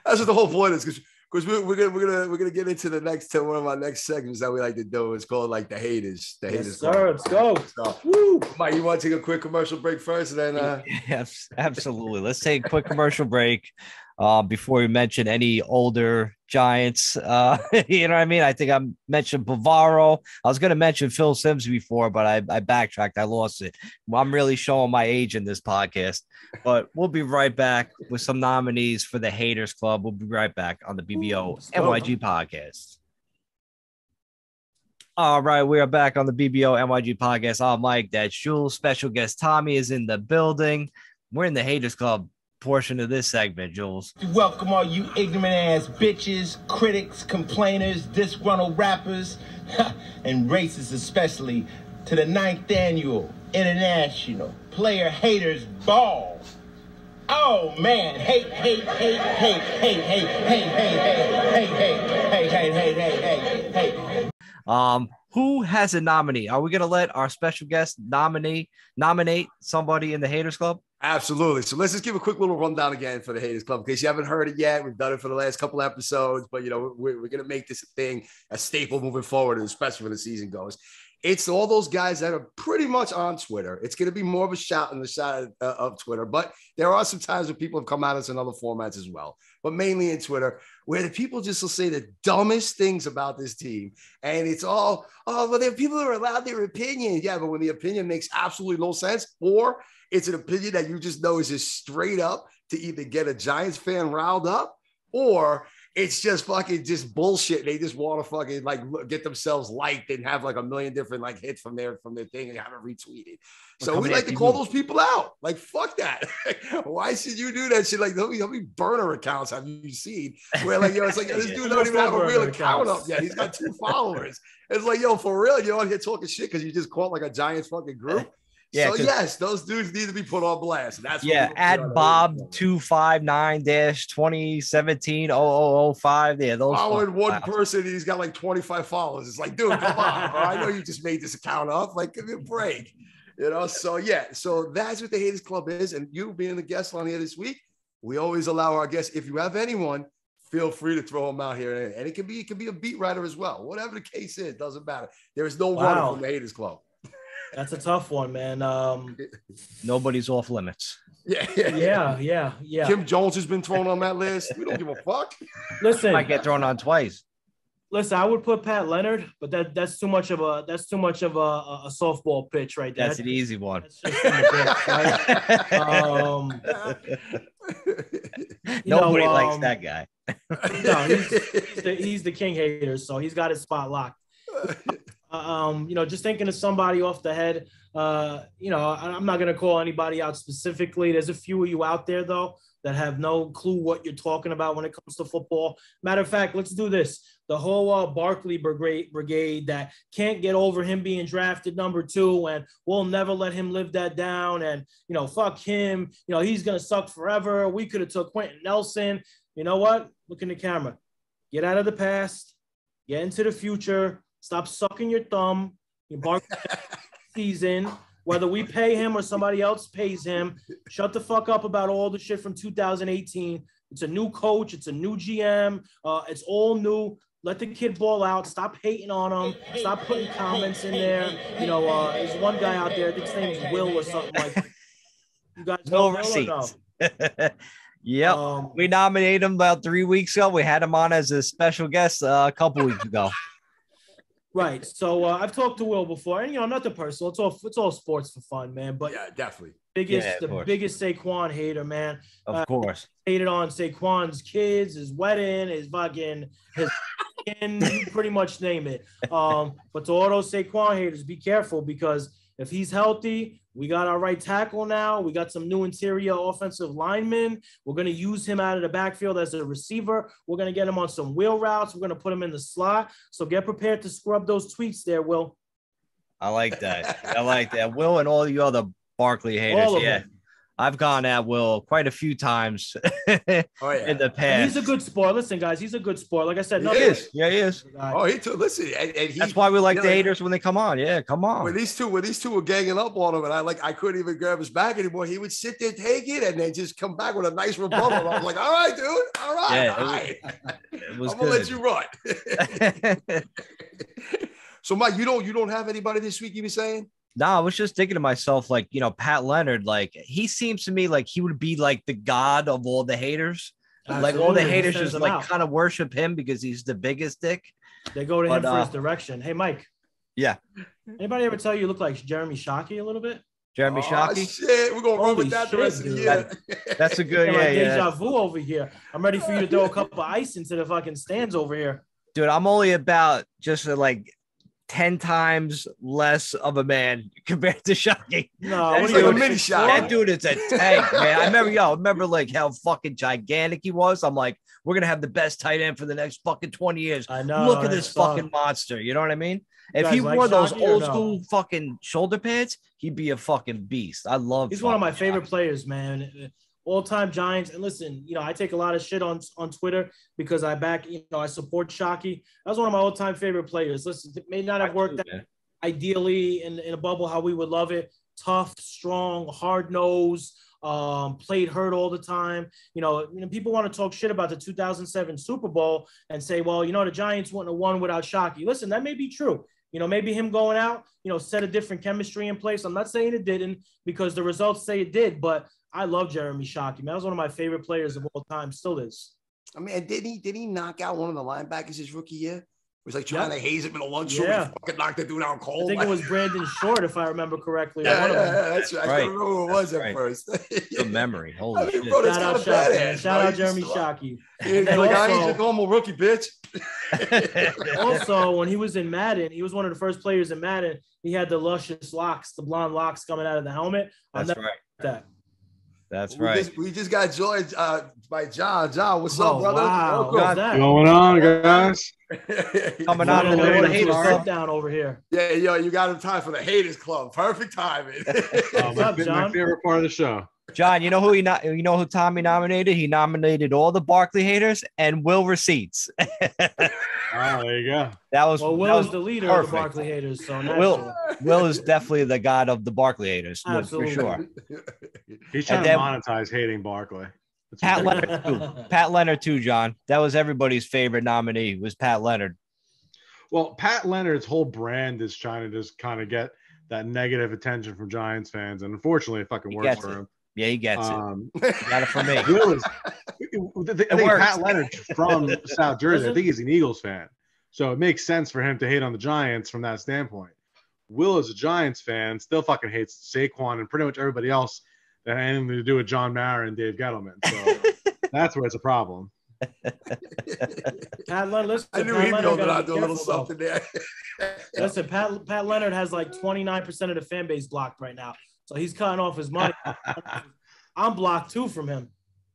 That's what the whole point is, because we're gonna get into the next to one of our next segments that we like to do. It's called like the haters. The haters. Sir, let's go. So, woo. Mike, you want to take a quick commercial break first, and then yes, absolutely. Let's take a quick commercial break. Before we mention any older Giants, you know what I mean? I think I mentioned Bavaro. I was going to mention Phil Simms before, but I backtracked. I lost it. Well, I'm really showing my age in this podcast, but we'll be right back with some nominees for the Haters Club. We'll be right back on the BBO NYG podcast. All right, we are back on the BBO NYG podcast. I'm Mike, that's Jules. Special guest Tommy is in the building. We're in the Haters Club portion of this segment, Jules. Welcome all you ignorant ass bitches, critics, complainers, disgruntled rappers, and racists especially, to the 9th annual International Player Haters Ball. Oh man, hate, hate, hate, hate, hate, hate, hate, hate, hate, hate, hate, hate, hate, hate, hate, hate. Who has a nominee? Are we going to let our special guest nominate somebody in the Haters Club? Absolutely. So let's just give a quick little rundown again for the Haters Club in case you haven't heard it yet. We've done it for the last couple episodes, but you know, we're going to make this a thing, a staple moving forward, and especially when the season goes. It's all those guys that are pretty much on Twitter. It's going to be more of a shout on the side of Twitter, but there are some times when people have come at us in other formats as well, but mainly in Twitter, where the people just will say the dumbest things about this team. And it's all, oh, well, there are people who are allowed their opinion. Yeah, but when the opinion makes absolutely no sense, or it's an opinion that you just know is just straight up to either get a Giants fan riled up, or it's just fucking just bullshit. They just want to fucking like get themselves liked and have like a million different like hits from their thing and have it retweeted. So we like to call those people out. Like, fuck that. Why should you do that shit? Like, how many burner accounts have you seen where like, you know, it's like, this dude don't even have a real account up yet. He's got 2 followers. It's like, yo, for real, you're out here talking shit because you just caught like a Giants fucking group. Yeah, so yes, those dudes need to be put on blast. That's yeah. At Bob259-2017-0005. Yeah, those following one clouds. Person, he's got like 25 followers. It's like, dude, come on! Bro. I know you just made this account up. Like, give me a break. You know. So yeah. So that's what the Haters Club is. And you being the guest on here this week, we always allow our guests. If you have anyone, feel free to throw them out here, and it can be a beat writer as well. Whatever the case is, doesn't matter. There is no running from the Haters Club. That's a tough one, man. Nobody's off limits. Yeah. Kim Jones has been thrown on that list. We don't give a fuck. Listen, I get thrown on twice. Listen, I would put Pat Leonard, but that's too much of a softball pitch right there. That's an easy one. That's just pitch, right? Nobody likes that guy. No, he's the king hater, so he's got his spot locked. Just thinking of somebody off the head, I'm not going to call anybody out specifically. There's a few of you out there, though, that have no clue what you're talking about when it comes to football. Matter of fact, let's do this. The whole Barkley brigade that can't get over him being drafted number 2, and we'll never let him live that down. And, you know, fuck him. You know, he's going to suck forever. We could have took Quentin Nelson. You know what? Look in the camera. Get out of the past. Get into the future. Stop sucking your thumb. Barkley season, whether we pay him or somebody else pays him, shut the fuck up about all the shit from 2018. It's a new coach. It's a new GM. It's all new. Let the kid ball out. Stop hating on him. Stop putting comments in there. You know, there's one guy out there. I think his name's Will or something like that. You guys know receipts. Yep. We nominated him about 3 weeks ago. We had him on as a special guest a couple weeks ago. Right, so I've talked to Will before, and you know, nothing personal. It's all sports for fun, man. But yeah, definitely the biggest Saquon hater, man. Of course, hated on Saquon's kids, his wedding, his skin, you pretty much name it. But to all those Saquon haters, be careful, because if he's healthy, we got our right tackle now. We got some new interior offensive linemen. We're going to use him out of the backfield as a receiver. We're going to get him on some wheel routes. We're going to put him in the slot. So get prepared to scrub those tweets there, Will. I like that. Will and all you other Barkley haters. Yeah, I've gone at Will quite a few times in the past. And he's a good sport. Listen, guys, he's a good sport. Like I said, he is. Oh, he too. Listen, that's why we like the haters when they come on. Yeah, come on. When these two were ganging up on him, and I couldn't even grab his back anymore. He would sit there, take it, and then just come back with a nice rebuttal. And I was like, all right, dude, all right. I'm gonna let you run. So, Mike, you don't have anybody this week, you were saying? No, I was just thinking to myself, like, you know, Pat Leonard, like, he seems to me like he would be like the god of all the haters. Absolutely. Like all the haters just like out. Kind of worship him because he's the biggest dick. They go to him for his direction. Hey, Mike. Yeah. Anybody ever tell you look like Jeremy Shockey a little bit? Jeremy Shockey? Shit, we're going to run with that the rest of the year. That's a good, deja vu over here. I'm ready for you to throw a cup of ice into the fucking stands over here. Dude, I'm only about just like – 10 times less of a man compared to Shockey. No, that, dude, like a shot. That dude is a tank, man. I remember like how fucking gigantic he was. I'm like, we're going to have the best tight end for the next fucking 20 years. I know. Look at this fucking monster. You know what I mean? If he wore those old school fucking shoulder pads, he'd be a fucking beast. I love him. He's one of my favorite players, man. All-time Giants. And listen, you know, I take a lot of shit on Twitter because I back, you know, I support Shockey. That was one of my all-time favorite players. Listen, it may not have worked out ideally in a bubble how we would love it. Tough, strong, hard-nosed, played hurt all the time. You know, people want to talk shit about the 2007 Super Bowl and say, well, you know, the Giants wouldn't have won without Shockey. Listen, that may be true. You know, maybe him going out, you know, set a different chemistry in place. I'm not saying it didn't because the results say it did, but I love Jeremy Shockey, man. That was one of my favorite players of all time. Still is. I mean, did he knock out one of the linebackers his rookie year? He was like trying to haze him in a lunchroom. Yeah. He fucking knocked the dude out cold. I think it was Brandon Short, if I remember correctly. Yeah, that's right. I couldn't remember who it was at first. Good memory. Holy shit. Bro, shout out Shockey. Shout out Jeremy Shockey. Yeah, like, I ain't your normal rookie, bitch. Also, when he was in Madden, he was one of the first players in Madden. He had the luscious locks, the blonde locks coming out of the helmet. That's right. That's right. We just got joined by John. John, what's up, brother? Wow. What's going on, guys? Coming out of the haters club down over here. Yeah, yo, you got him time for the haters club. Perfect timing. My favorite part of the show. John, you know who you know who Tommy nominated? He nominated all the Barkley haters and Will Receipts. Oh, there you go. Will's the leader of the Barkley haters. So Will is definitely the god of the Barkley haters. Absolutely. For sure. He's trying to monetize hating Barkley. Pat Leonard too, John. That was everybody's favorite nominee was Pat Leonard. Well, Pat Leonard's whole brand is trying to just kind of get that negative attention from Giants fans. And unfortunately, it fucking works for him. Yeah, he gets it. He got it from me. I think Pat Leonard from South Jersey, I think he's an Eagles fan. So it makes sense for him to hate on the Giants from that standpoint. Will is a Giants fan, still fucking hates Saquon and pretty much everybody else that had anything to do with John Mara and Dave Gettleman. So that's where it's a problem. Pat Leonard, listen, I knew he'd go out do a little something there. Listen, Pat Leonard has like 29% of the fan base blocked right now. So he's cutting off his money. I'm blocked too from him.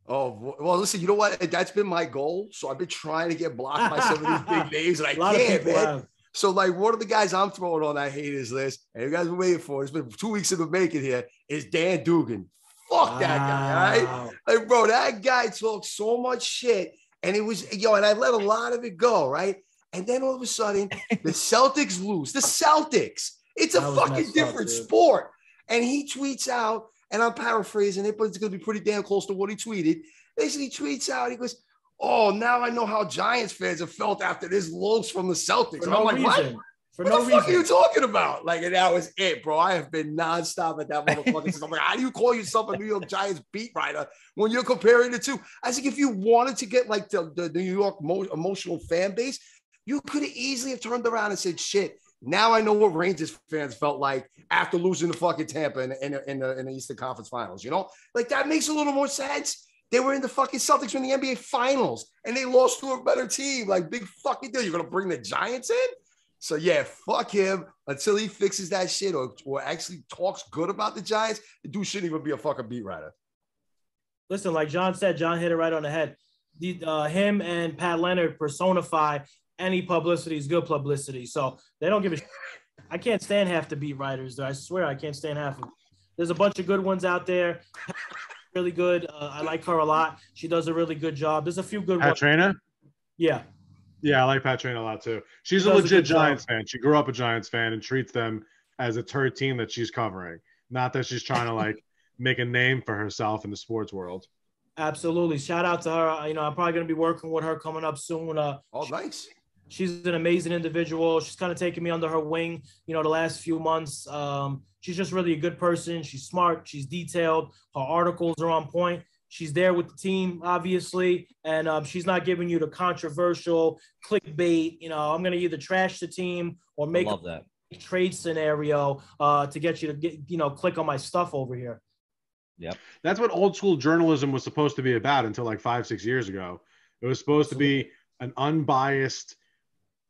Oh, well, listen, you know what? That's been my goal. So I've been trying to get blocked by some of these big names, and I can't, man. So, like, one of the guys I'm throwing on that haters list, and you guys been waiting for, it's been 2 weeks in the making here, is Dan Dugan. Fuck that guy, all right? Like, bro, that guy talked so much shit, and it was, and I let a lot of it go, right? And then all of a sudden, the Celtics lose. The Celtics. It's a fucking different sport. And he tweets out, and I'm paraphrasing it, but it's going to be pretty damn close to what he tweeted. Basically, he tweets out, he goes, oh, now I know how Giants fans have felt after this loss from the Celtics. And I'm like, what? What the fuck are you talking about? Like, and that was it, bro. I have been nonstop at that motherfucker. I'm like, how do you call yourself a New York Giants beat writer when you're comparing the two? I think if you wanted to get, like, the New York emotional fan base, you could easily have turned around and said, shit, now I know what Rangers fans felt like after losing to fucking Tampa in the Eastern Conference Finals, you know? Like, that makes a little more sense. They were in the fucking Celtics in the NBA Finals, and they lost to a better team. Like, big fucking deal. You're going to bring the Giants in? So, yeah, fuck him. Until he fixes that shit or actually talks good about the Giants, the dude shouldn't even be a fucking beat writer. Listen, like John said, John hit it right on the head. Him and Pat Leonard personify any publicity is good publicity. So they don't give a shit. I can't stand half the beat writers. I swear I can't stand half of them. There's a bunch of good ones out there. Really good. I like her a lot. She does a really good job. There's a few good ones. Pat Traynor? Yeah. Yeah, I like Pat Traynor a lot too. She's a legit Giants fan. She grew up a Giants fan and treats them as it's her team that she's covering. Not that she's trying to like make a name for herself in the sports world. Absolutely. Shout out to her. You know, I'm probably going to be working with her coming up soon. Nice. She's an amazing individual. She's kind of taken me under her wing, you know, the last few months. She's just really a good person. She's smart. She's detailed. Her articles are on point. She's there with the team, obviously. And she's not giving you the controversial clickbait. You know, I'm going to either trash the team or make a trade scenario to get you to click on my stuff over here. Yep. That's what old school journalism was supposed to be about until like 5-6 years ago. It was supposed to be an unbiased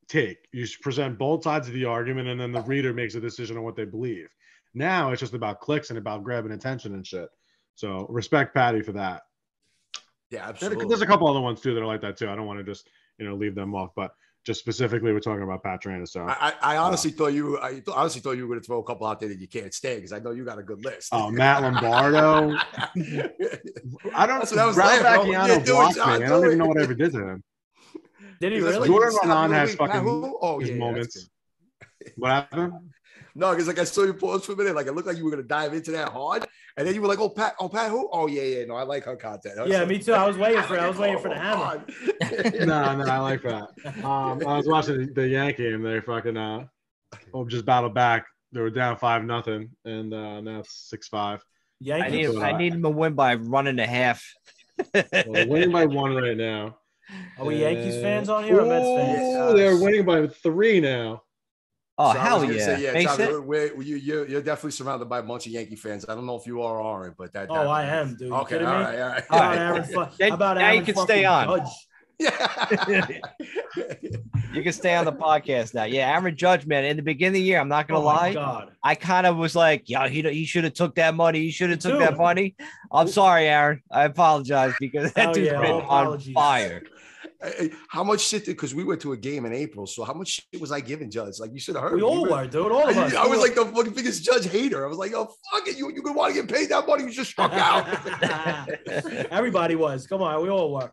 take. You should present both sides of the argument, and then the reader makes a decision on what they believe. Now it's just about clicks and about grabbing attention and shit. So respect Patty for that. Yeah, absolutely. There's a couple other ones too that are like that too. I don't want to just, you know, leave them off, but just specifically we're talking about Pat Traynor. So I honestly thought you were going to throw a couple out there that you can't stand, because I know you got a good list. Oh, Matt Lombardo. I don't. I don't even know what I ever did to him. Did he really? Jordan Ronan has fucking his moments. What happened? No, because like I saw you pause for a minute, like it looked like you were gonna dive into that hard, and then you were like, "Oh Pat, who? Oh yeah, no, I like her content." Me too. I was waiting for the hammer. No, I like that. I was watching the Yankee, and they fucking just battled back. They were down 5-0, and now it's 6-5. Yeah, I need him to win by run and a half. Well, winning by one right now. Are we Yankees fans on here or Mets fans? Oh, they're winning by 3 now. Oh, so hell yeah. Say, yeah, Tommy, you're definitely surrounded by a bunch of Yankee fans. I don't know if you are or aren't, but that. I am, dude. Okay, all right. How about you can stay on. Judge? Yeah. You can stay on the podcast now. Yeah, Aaron Judge, man. In the beginning of the year, I'm not going to lie. God. I kind of was like, yo, he should have took that money. I'm sorry, Aaron. I apologize because that dude's been on fire. How much shit? Because we went to a game in April, so how much shit was I giving Judge? Like, you should have heard. We all were, dude. All of us. I was like the fucking biggest Judge hater. I was like, oh fuck it, you could want to get paid that money. You just struck out. Everybody was. Come on, we all were.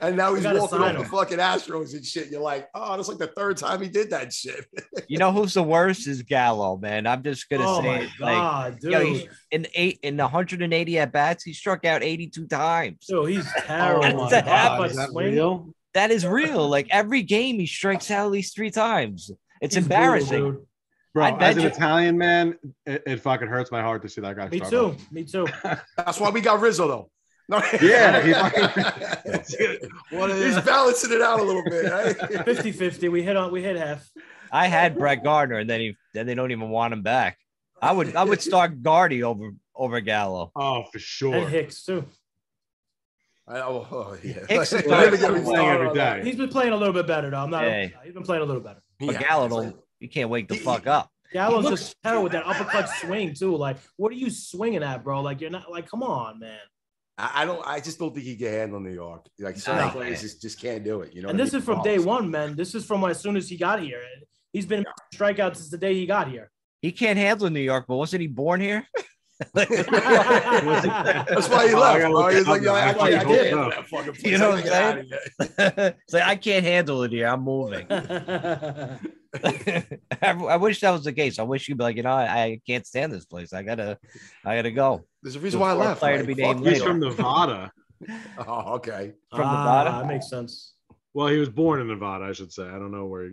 And now he's walking off the fucking Astros and shit. You're like, oh, that's like the third time he did that shit. You know who's the worst is Gallo, man. I'm just gonna say, God, dude. You know, in 180 at bats, he struck out 82 times. So he's terrible. That is real. Like every game, he strikes out at least 3 times. It's embarrassing, dude. Bro, as an Italian man, it fucking hurts my heart to see that guy. Me too. That's why we got Rizzo though. Yeah, he's balancing it out a little bit. 50-50. We hit half. I had Brett Gardner, and then they don't even want him back. I would start Gardy over Gallo. Oh, for sure. And Hicks too. Yeah. Hicks is playing every day. He's been playing a little bit better though. He's been playing a little better. But Gallo, you can't wake the fuck up. Gallo's just terrible with that uppercut swing too. Like, what are you swinging at, bro? Like, you're not like, come on, man. I just don't think he can handle New York. Like certain players just can't do it. You know. And this is from day one, man. This is from as soon as he got here. He's been strikeouts since the day he got here. He can't handle New York, but wasn't he born here? That's why he left. He's like, I can't. You know what I'm saying? It's like, I can't handle it here. I'm moving. I wish that was the case. I wish you'd be like, you know, I can't stand this place. I gotta go. There's a reason why I left. He's from Nevada. Oh, okay. From Nevada, that makes sense. Well, he was born in Nevada, I should say. I don't know where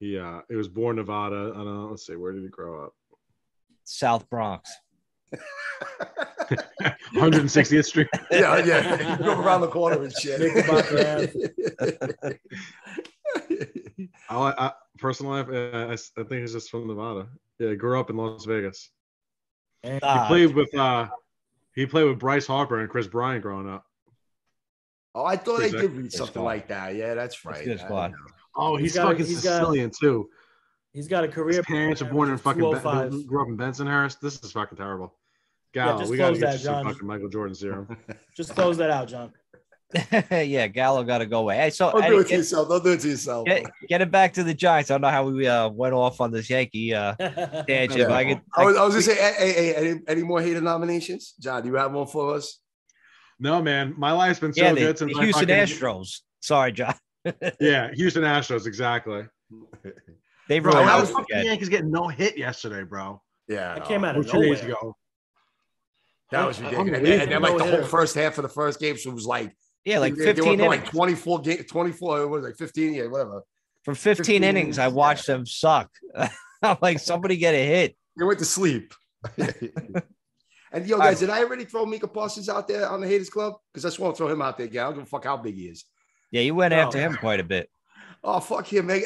he was born Nevada. I don't know. Let's see, where did he grow up? South Bronx. 160th Street. Yeah. Go around the corner and shit. I personal life, I think he's just from Nevada. Yeah, grew up in Las Vegas. He played with Bryce Harper and Chris Bryant growing up. Oh, I thought I did read something like that. Yeah, that's right. Oh, he's Sicilian too. He's got a career. His parents were born in grew up in Bensonhurst. This is fucking terrible. Gallo, we got to get you some fucking Michael Jordan serum. Just close that out, John. Yeah, Gallo got to go away. Hey, so don't do it to yourself. Get it back to the Giants. I don't know how we went off on this Yankee tangent. Yeah. I was going to say, hey, any more hater nominations, John? Do you have one for us? No, man. My life's been so good since the Houston Astros. Sorry, John. Yeah, Houston Astros, exactly. They bro, how the fuck the Yankees getting no hit yesterday, bro? Yeah, I came out of nowhere. 2 days ago. That was ridiculous. And then like the whole first half of the first game, so it was like. Yeah, like 15 innings. They were like 24, it was like 15, yeah, whatever. From 15 innings, I watched them suck. I'm like, somebody get a hit. They went to sleep. And, yo, guys, did I already throw Mika Parsons out there on the Haters Club? Because I just want to throw him out there, guy. I don't give a fuck how big he is. Yeah, you went after him quite a bit. Oh, fuck him, man.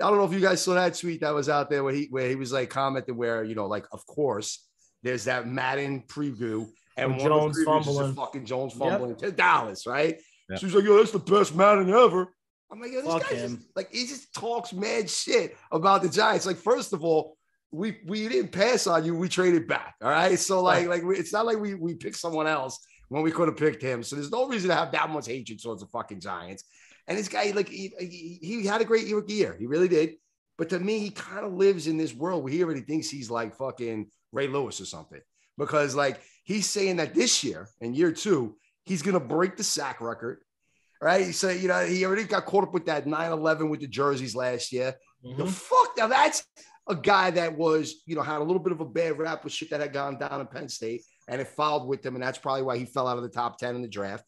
I don't know if you guys saw that tweet that was out there where he was, like, commenting where, you know, like, of course, there's that Madden preview. And one Jones of the fucking Jones fumbling to Dallas, right? Yep. She's like, yo, that's the best Madden ever. I'm like, yo, this guy just, like, he just talks mad shit about the Giants. Like, first of all, we didn't pass on you. We traded back. All right. So it's not like we picked someone else when we could have picked him. So there's no reason to have that much hatred towards the fucking Giants. And this guy, like, he had a great year. He really did. But to me, he kind of lives in this world where he already thinks he's like fucking Ray Lewis or something, because like he's saying that this year and year two, he's going to break the sack record. Right. So, you know, he already got caught up with that 9-11 with the jerseys last year. Mm-hmm. The fuck. Now that's a guy that was, you know, had a little bit of a bad rap with shit that had gone down in Penn State, and it followed with him. And that's probably why he fell out of the top 10 in the draft.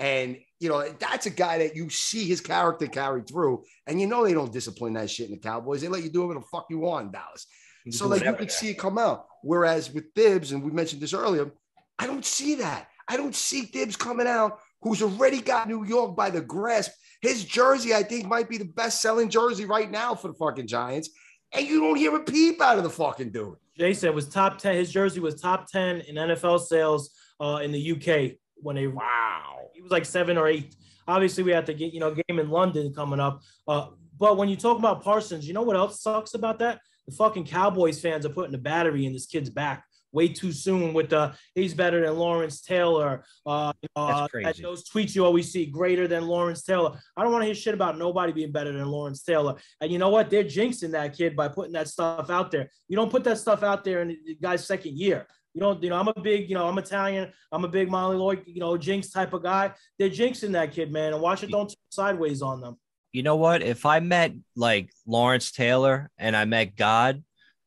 And, you know, that's a guy that you see his character carry through. And, you know, they don't discipline that shit in the Cowboys. They let you do whatever the fuck you want in Dallas. So, like, you could see it come out. Whereas with Thibs, and we mentioned this earlier, I don't see that. I don't see Thibs coming out, who's already got New York by the grasp. His jersey, I think, might be the best-selling jersey right now for the fucking Giants. And you don't hear a peep out of the fucking dude. Jay said it was top 10. His jersey was top 10 in NFL sales in the UK when they – wow. He was like 7 or 8. Obviously, we have to get, you know, game in London coming up. But when you talk about Parsons, you know what else sucks about that? The fucking Cowboys fans are putting the battery in this kid's back way too soon with the he's better than Lawrence Taylor. That's crazy. Those tweets you always see, greater than Lawrence Taylor. I don't want to hear shit about nobody being better than Lawrence Taylor. And you know what? They're jinxing that kid by putting that stuff out there. You don't put that stuff out there in the guy's second year. You don't, you know, I'm a big, you know, I'm Italian. I'm a big Molly Lloyd, you know, jinx type of guy. They're jinxing that kid, man. And watch it don't turn sideways on them. You know what? If I met like Lawrence Taylor and I met God,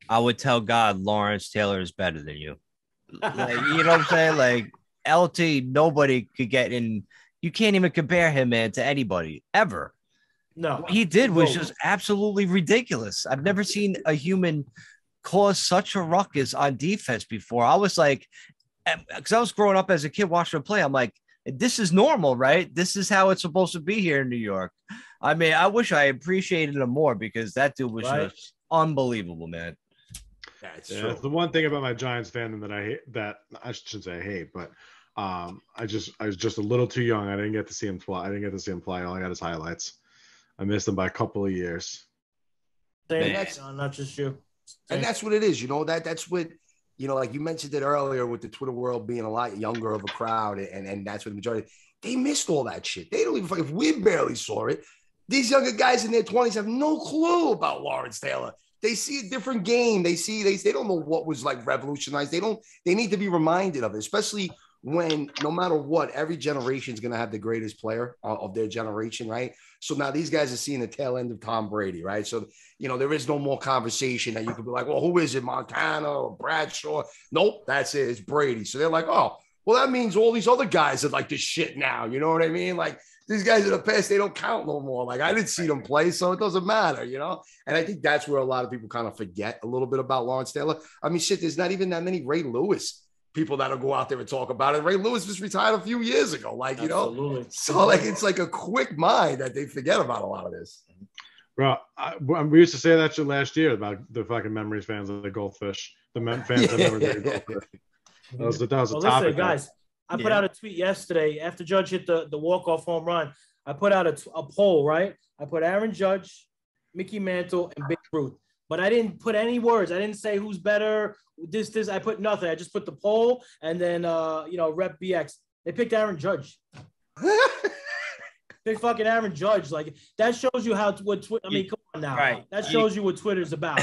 I would tell God Lawrence Taylor is better than you. Like, you know what I'm saying? Like LT, nobody could get in. You can't even compare him, man, to anybody ever. No, what he did was just absolutely ridiculous. I've never seen a human cause such a ruckus on defense before. I was like, because I was growing up as a kid watching him play, I'm like, this is normal, right? This is how it's supposed to be here in New York. I mean, I wish I appreciated him more, because that dude was just unbelievable, man. That's the one thing about my Giants fandom that I hate, that I shouldn't say I hate, but I was just a little too young. I didn't get to see him fly. All I got is highlights. I missed him by a couple of years. That's not just you. And that's what it is. You know, that's what, you know, like you mentioned it earlier with the Twitter world being a lot younger of a crowd. And that's what the majority, they missed all that shit. They don't even, if we barely saw it, these younger guys in their 20s have no clue about Lawrence Taylor. They see a different game. They don't know what was like revolutionized. They need to be reminded of it, especially when no matter what, every generation is going to have the greatest player of their generation, right? So now these guys are seeing the tail end of Tom Brady, right? So, you know, there is no more conversation that you could be like, well, who is it? Montana or Bradshaw? Nope, that's it. It's Brady. So they're like, oh, well, that means all these other guys are like this shit now. You know what I mean? Like, these guys in the past, they don't count no more. Like, I didn't see them play, so it doesn't matter, you know? And I think that's where a lot of people kind of forget a little bit about Lawrence Taylor. I mean, shit, there's not even that many Ray Lewis people that'll go out there and talk about it. Ray Lewis was retired a few years ago, like, you know? So, like, it's like a quick mind that they forget about a lot of this. Bro, we used to say that shit last year about the fucking memories fans of the goldfish, the fans that never did the goldfish. That was a topic. Listen, guys. I put out a tweet yesterday after Judge hit the walk-off home run. I put out a poll, right? I put Aaron Judge, Mickey Mantle, and Babe Ruth. But I didn't put any words. I didn't say who's better, this. I put nothing. I just put the poll and then, you know, Rep BX. They picked Aaron Judge. They fucking Aaron Judge. Like, that shows you what Twitter, I mean, come on now. Right. That shows you what Twitter's about.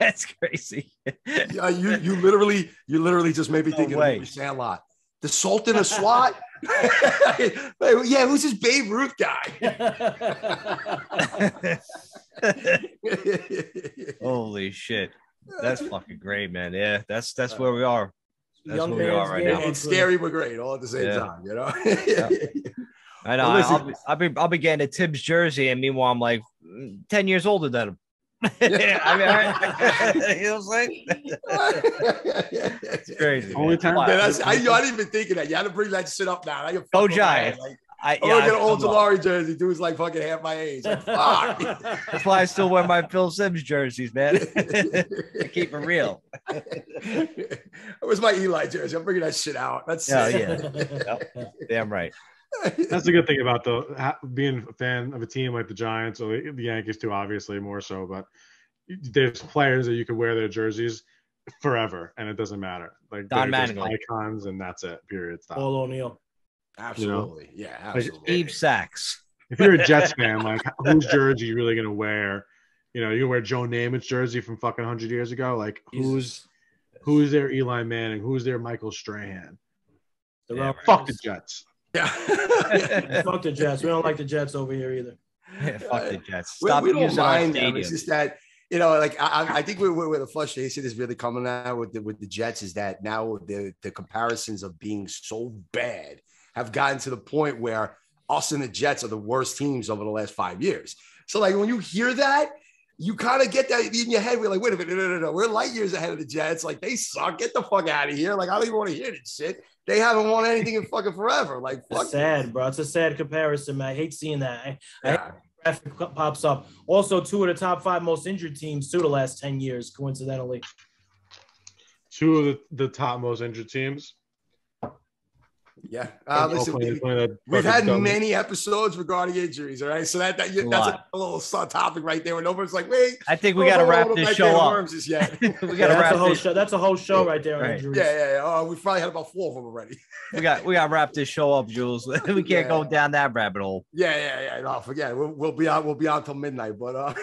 That's crazy. Yeah, you literally just made me think of the Sandlot. The Sultan of SWAT? Yeah, who's this Babe Ruth guy? Holy shit. That's fucking great, man. Yeah, that's where we are. That's where we are right now. It's scary but great all at the same time, you know? Yeah. I know. I'll be getting a Thibs jersey, and meanwhile, I'm like 10 years older than him. Yeah, I mean, you know what I'm saying? It's crazy. Only time I didn't even think of that. You had to bring that shit up now. I go Giants. I get an Ojulari jersey. Dude's like fucking half my age. Like, fuck. That's why I still wear my Phil Simms jerseys, man. I keep it real. It was my Eli jersey. I'm bringing that shit out. That's it. Yeah. Damn right. That's the good thing about being a fan of a team like the Giants or the Yankees too, obviously more so, but there's players that you can wear their jerseys forever and it doesn't matter. Like Don Mattingly, icons, and that's it. Period. Stop. Paul O'Neill. Absolutely. You know? Yeah. Absolutely. Like, Abe Sachs. If you're a Jets fan, like whose jersey are you really gonna wear? You know, you can wear Joe Namath's jersey from fucking 100 years ago. Like who's their Eli Manning? Who's their Michael Strahan? Yeah, fuck the Jets. Yeah. Fuck the Jets. We don't like the Jets over here either. Yeah, fuck the Jets. Stop we don't mind them. It's just that, you know, like I think where the frustration is really coming out with the Jets is that now the comparisons of being so bad have gotten to the point where us and the Jets are the worst teams over the last 5 years. So like when you hear that, you kind of get that in your head. We're like, wait a minute, no. We're light years ahead of the Jets. Like they suck. Get the fuck out of here. Like I don't even want to hear this shit. They haven't won anything in fucking forever. Like fuck. It's sad, bro. It's a sad comparison, man. I hate seeing that. I hate the graphic pops up. Also, two of the top 5 most injured teams through the last 10 years, coincidentally. Two of the top most injured teams. Yeah, listen, we've had many episodes regarding injuries, all right? So that's a little topic right there where nobody's like, wait. I think we got to wrap this show up. That's a whole show right there on injuries. Yeah. We probably had about 4 of them already. we got to wrap this show up, Jules. We can't go down that rabbit hole. Yeah. No, forget it. We'll be out. We'll be out till midnight. But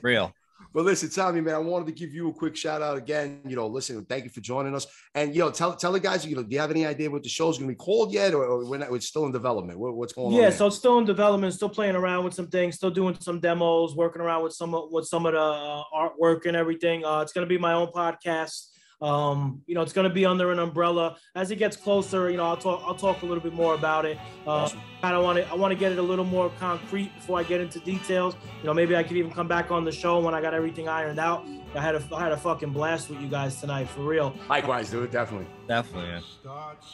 real. But listen, Tommy, man, I wanted to give you a quick shout out again. You know, listen, thank you for joining us. And, you know, tell the guys, you know, do you have any idea what the show's going to be called yet? Or when it's still in development? What's going on? Yeah, so it's still in development, still playing around with some things, still doing some demos, working around with some of the artwork and everything. It's going to be my own podcast. You know, it's going to be under an umbrella. As it gets closer, you know, I'll talk a little bit more about it. Awesome. I want to get it a little more concrete before I get into details. You know, maybe I could even come back on the show when I got everything ironed out. I had a fucking blast with you guys tonight, for real. Likewise, dude. Definitely.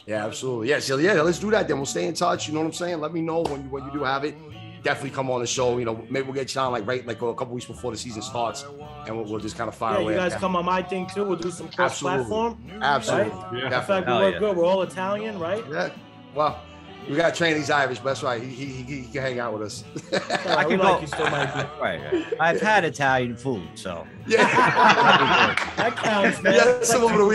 Yeah, absolutely. Yeah. So yeah, let's do that. Then we'll stay in touch. You know what I'm saying? Let me know when you do have it. Definitely come on the show. You know, maybe we'll get you on like a couple weeks before the season starts, and we'll just kind of fire away. You guys come on my thing too. We'll do some cross-platform. Absolutely. Right? Yeah. In fact, we work good. We're all Italian, right? Yeah. Well, we got to train these Irish, but that's right. He can hang out with us. I can like you still, Mikey. Right. I've had Italian food, so. Yeah. That counts, man. Yeah, that's over the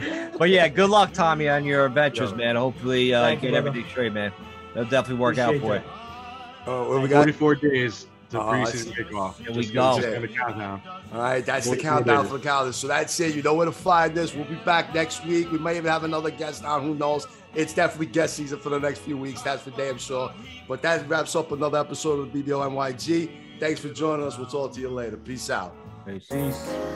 weekend. But yeah, good luck, Tommy, on your adventures, man. Hopefully get everything straight, man. It'll definitely work out for you. Oh, we got 44 days to preseason kickoff. Here we go. All right, that's the countdown for the calendar. So that's it. You know where to find this. We'll be back next week. We may even have another guest on. Who knows? It's definitely guest season for the next few weeks. That's for damn sure. But that wraps up another episode of BBONYG. Thanks for joining us. We'll talk to you later. Peace out. Peace.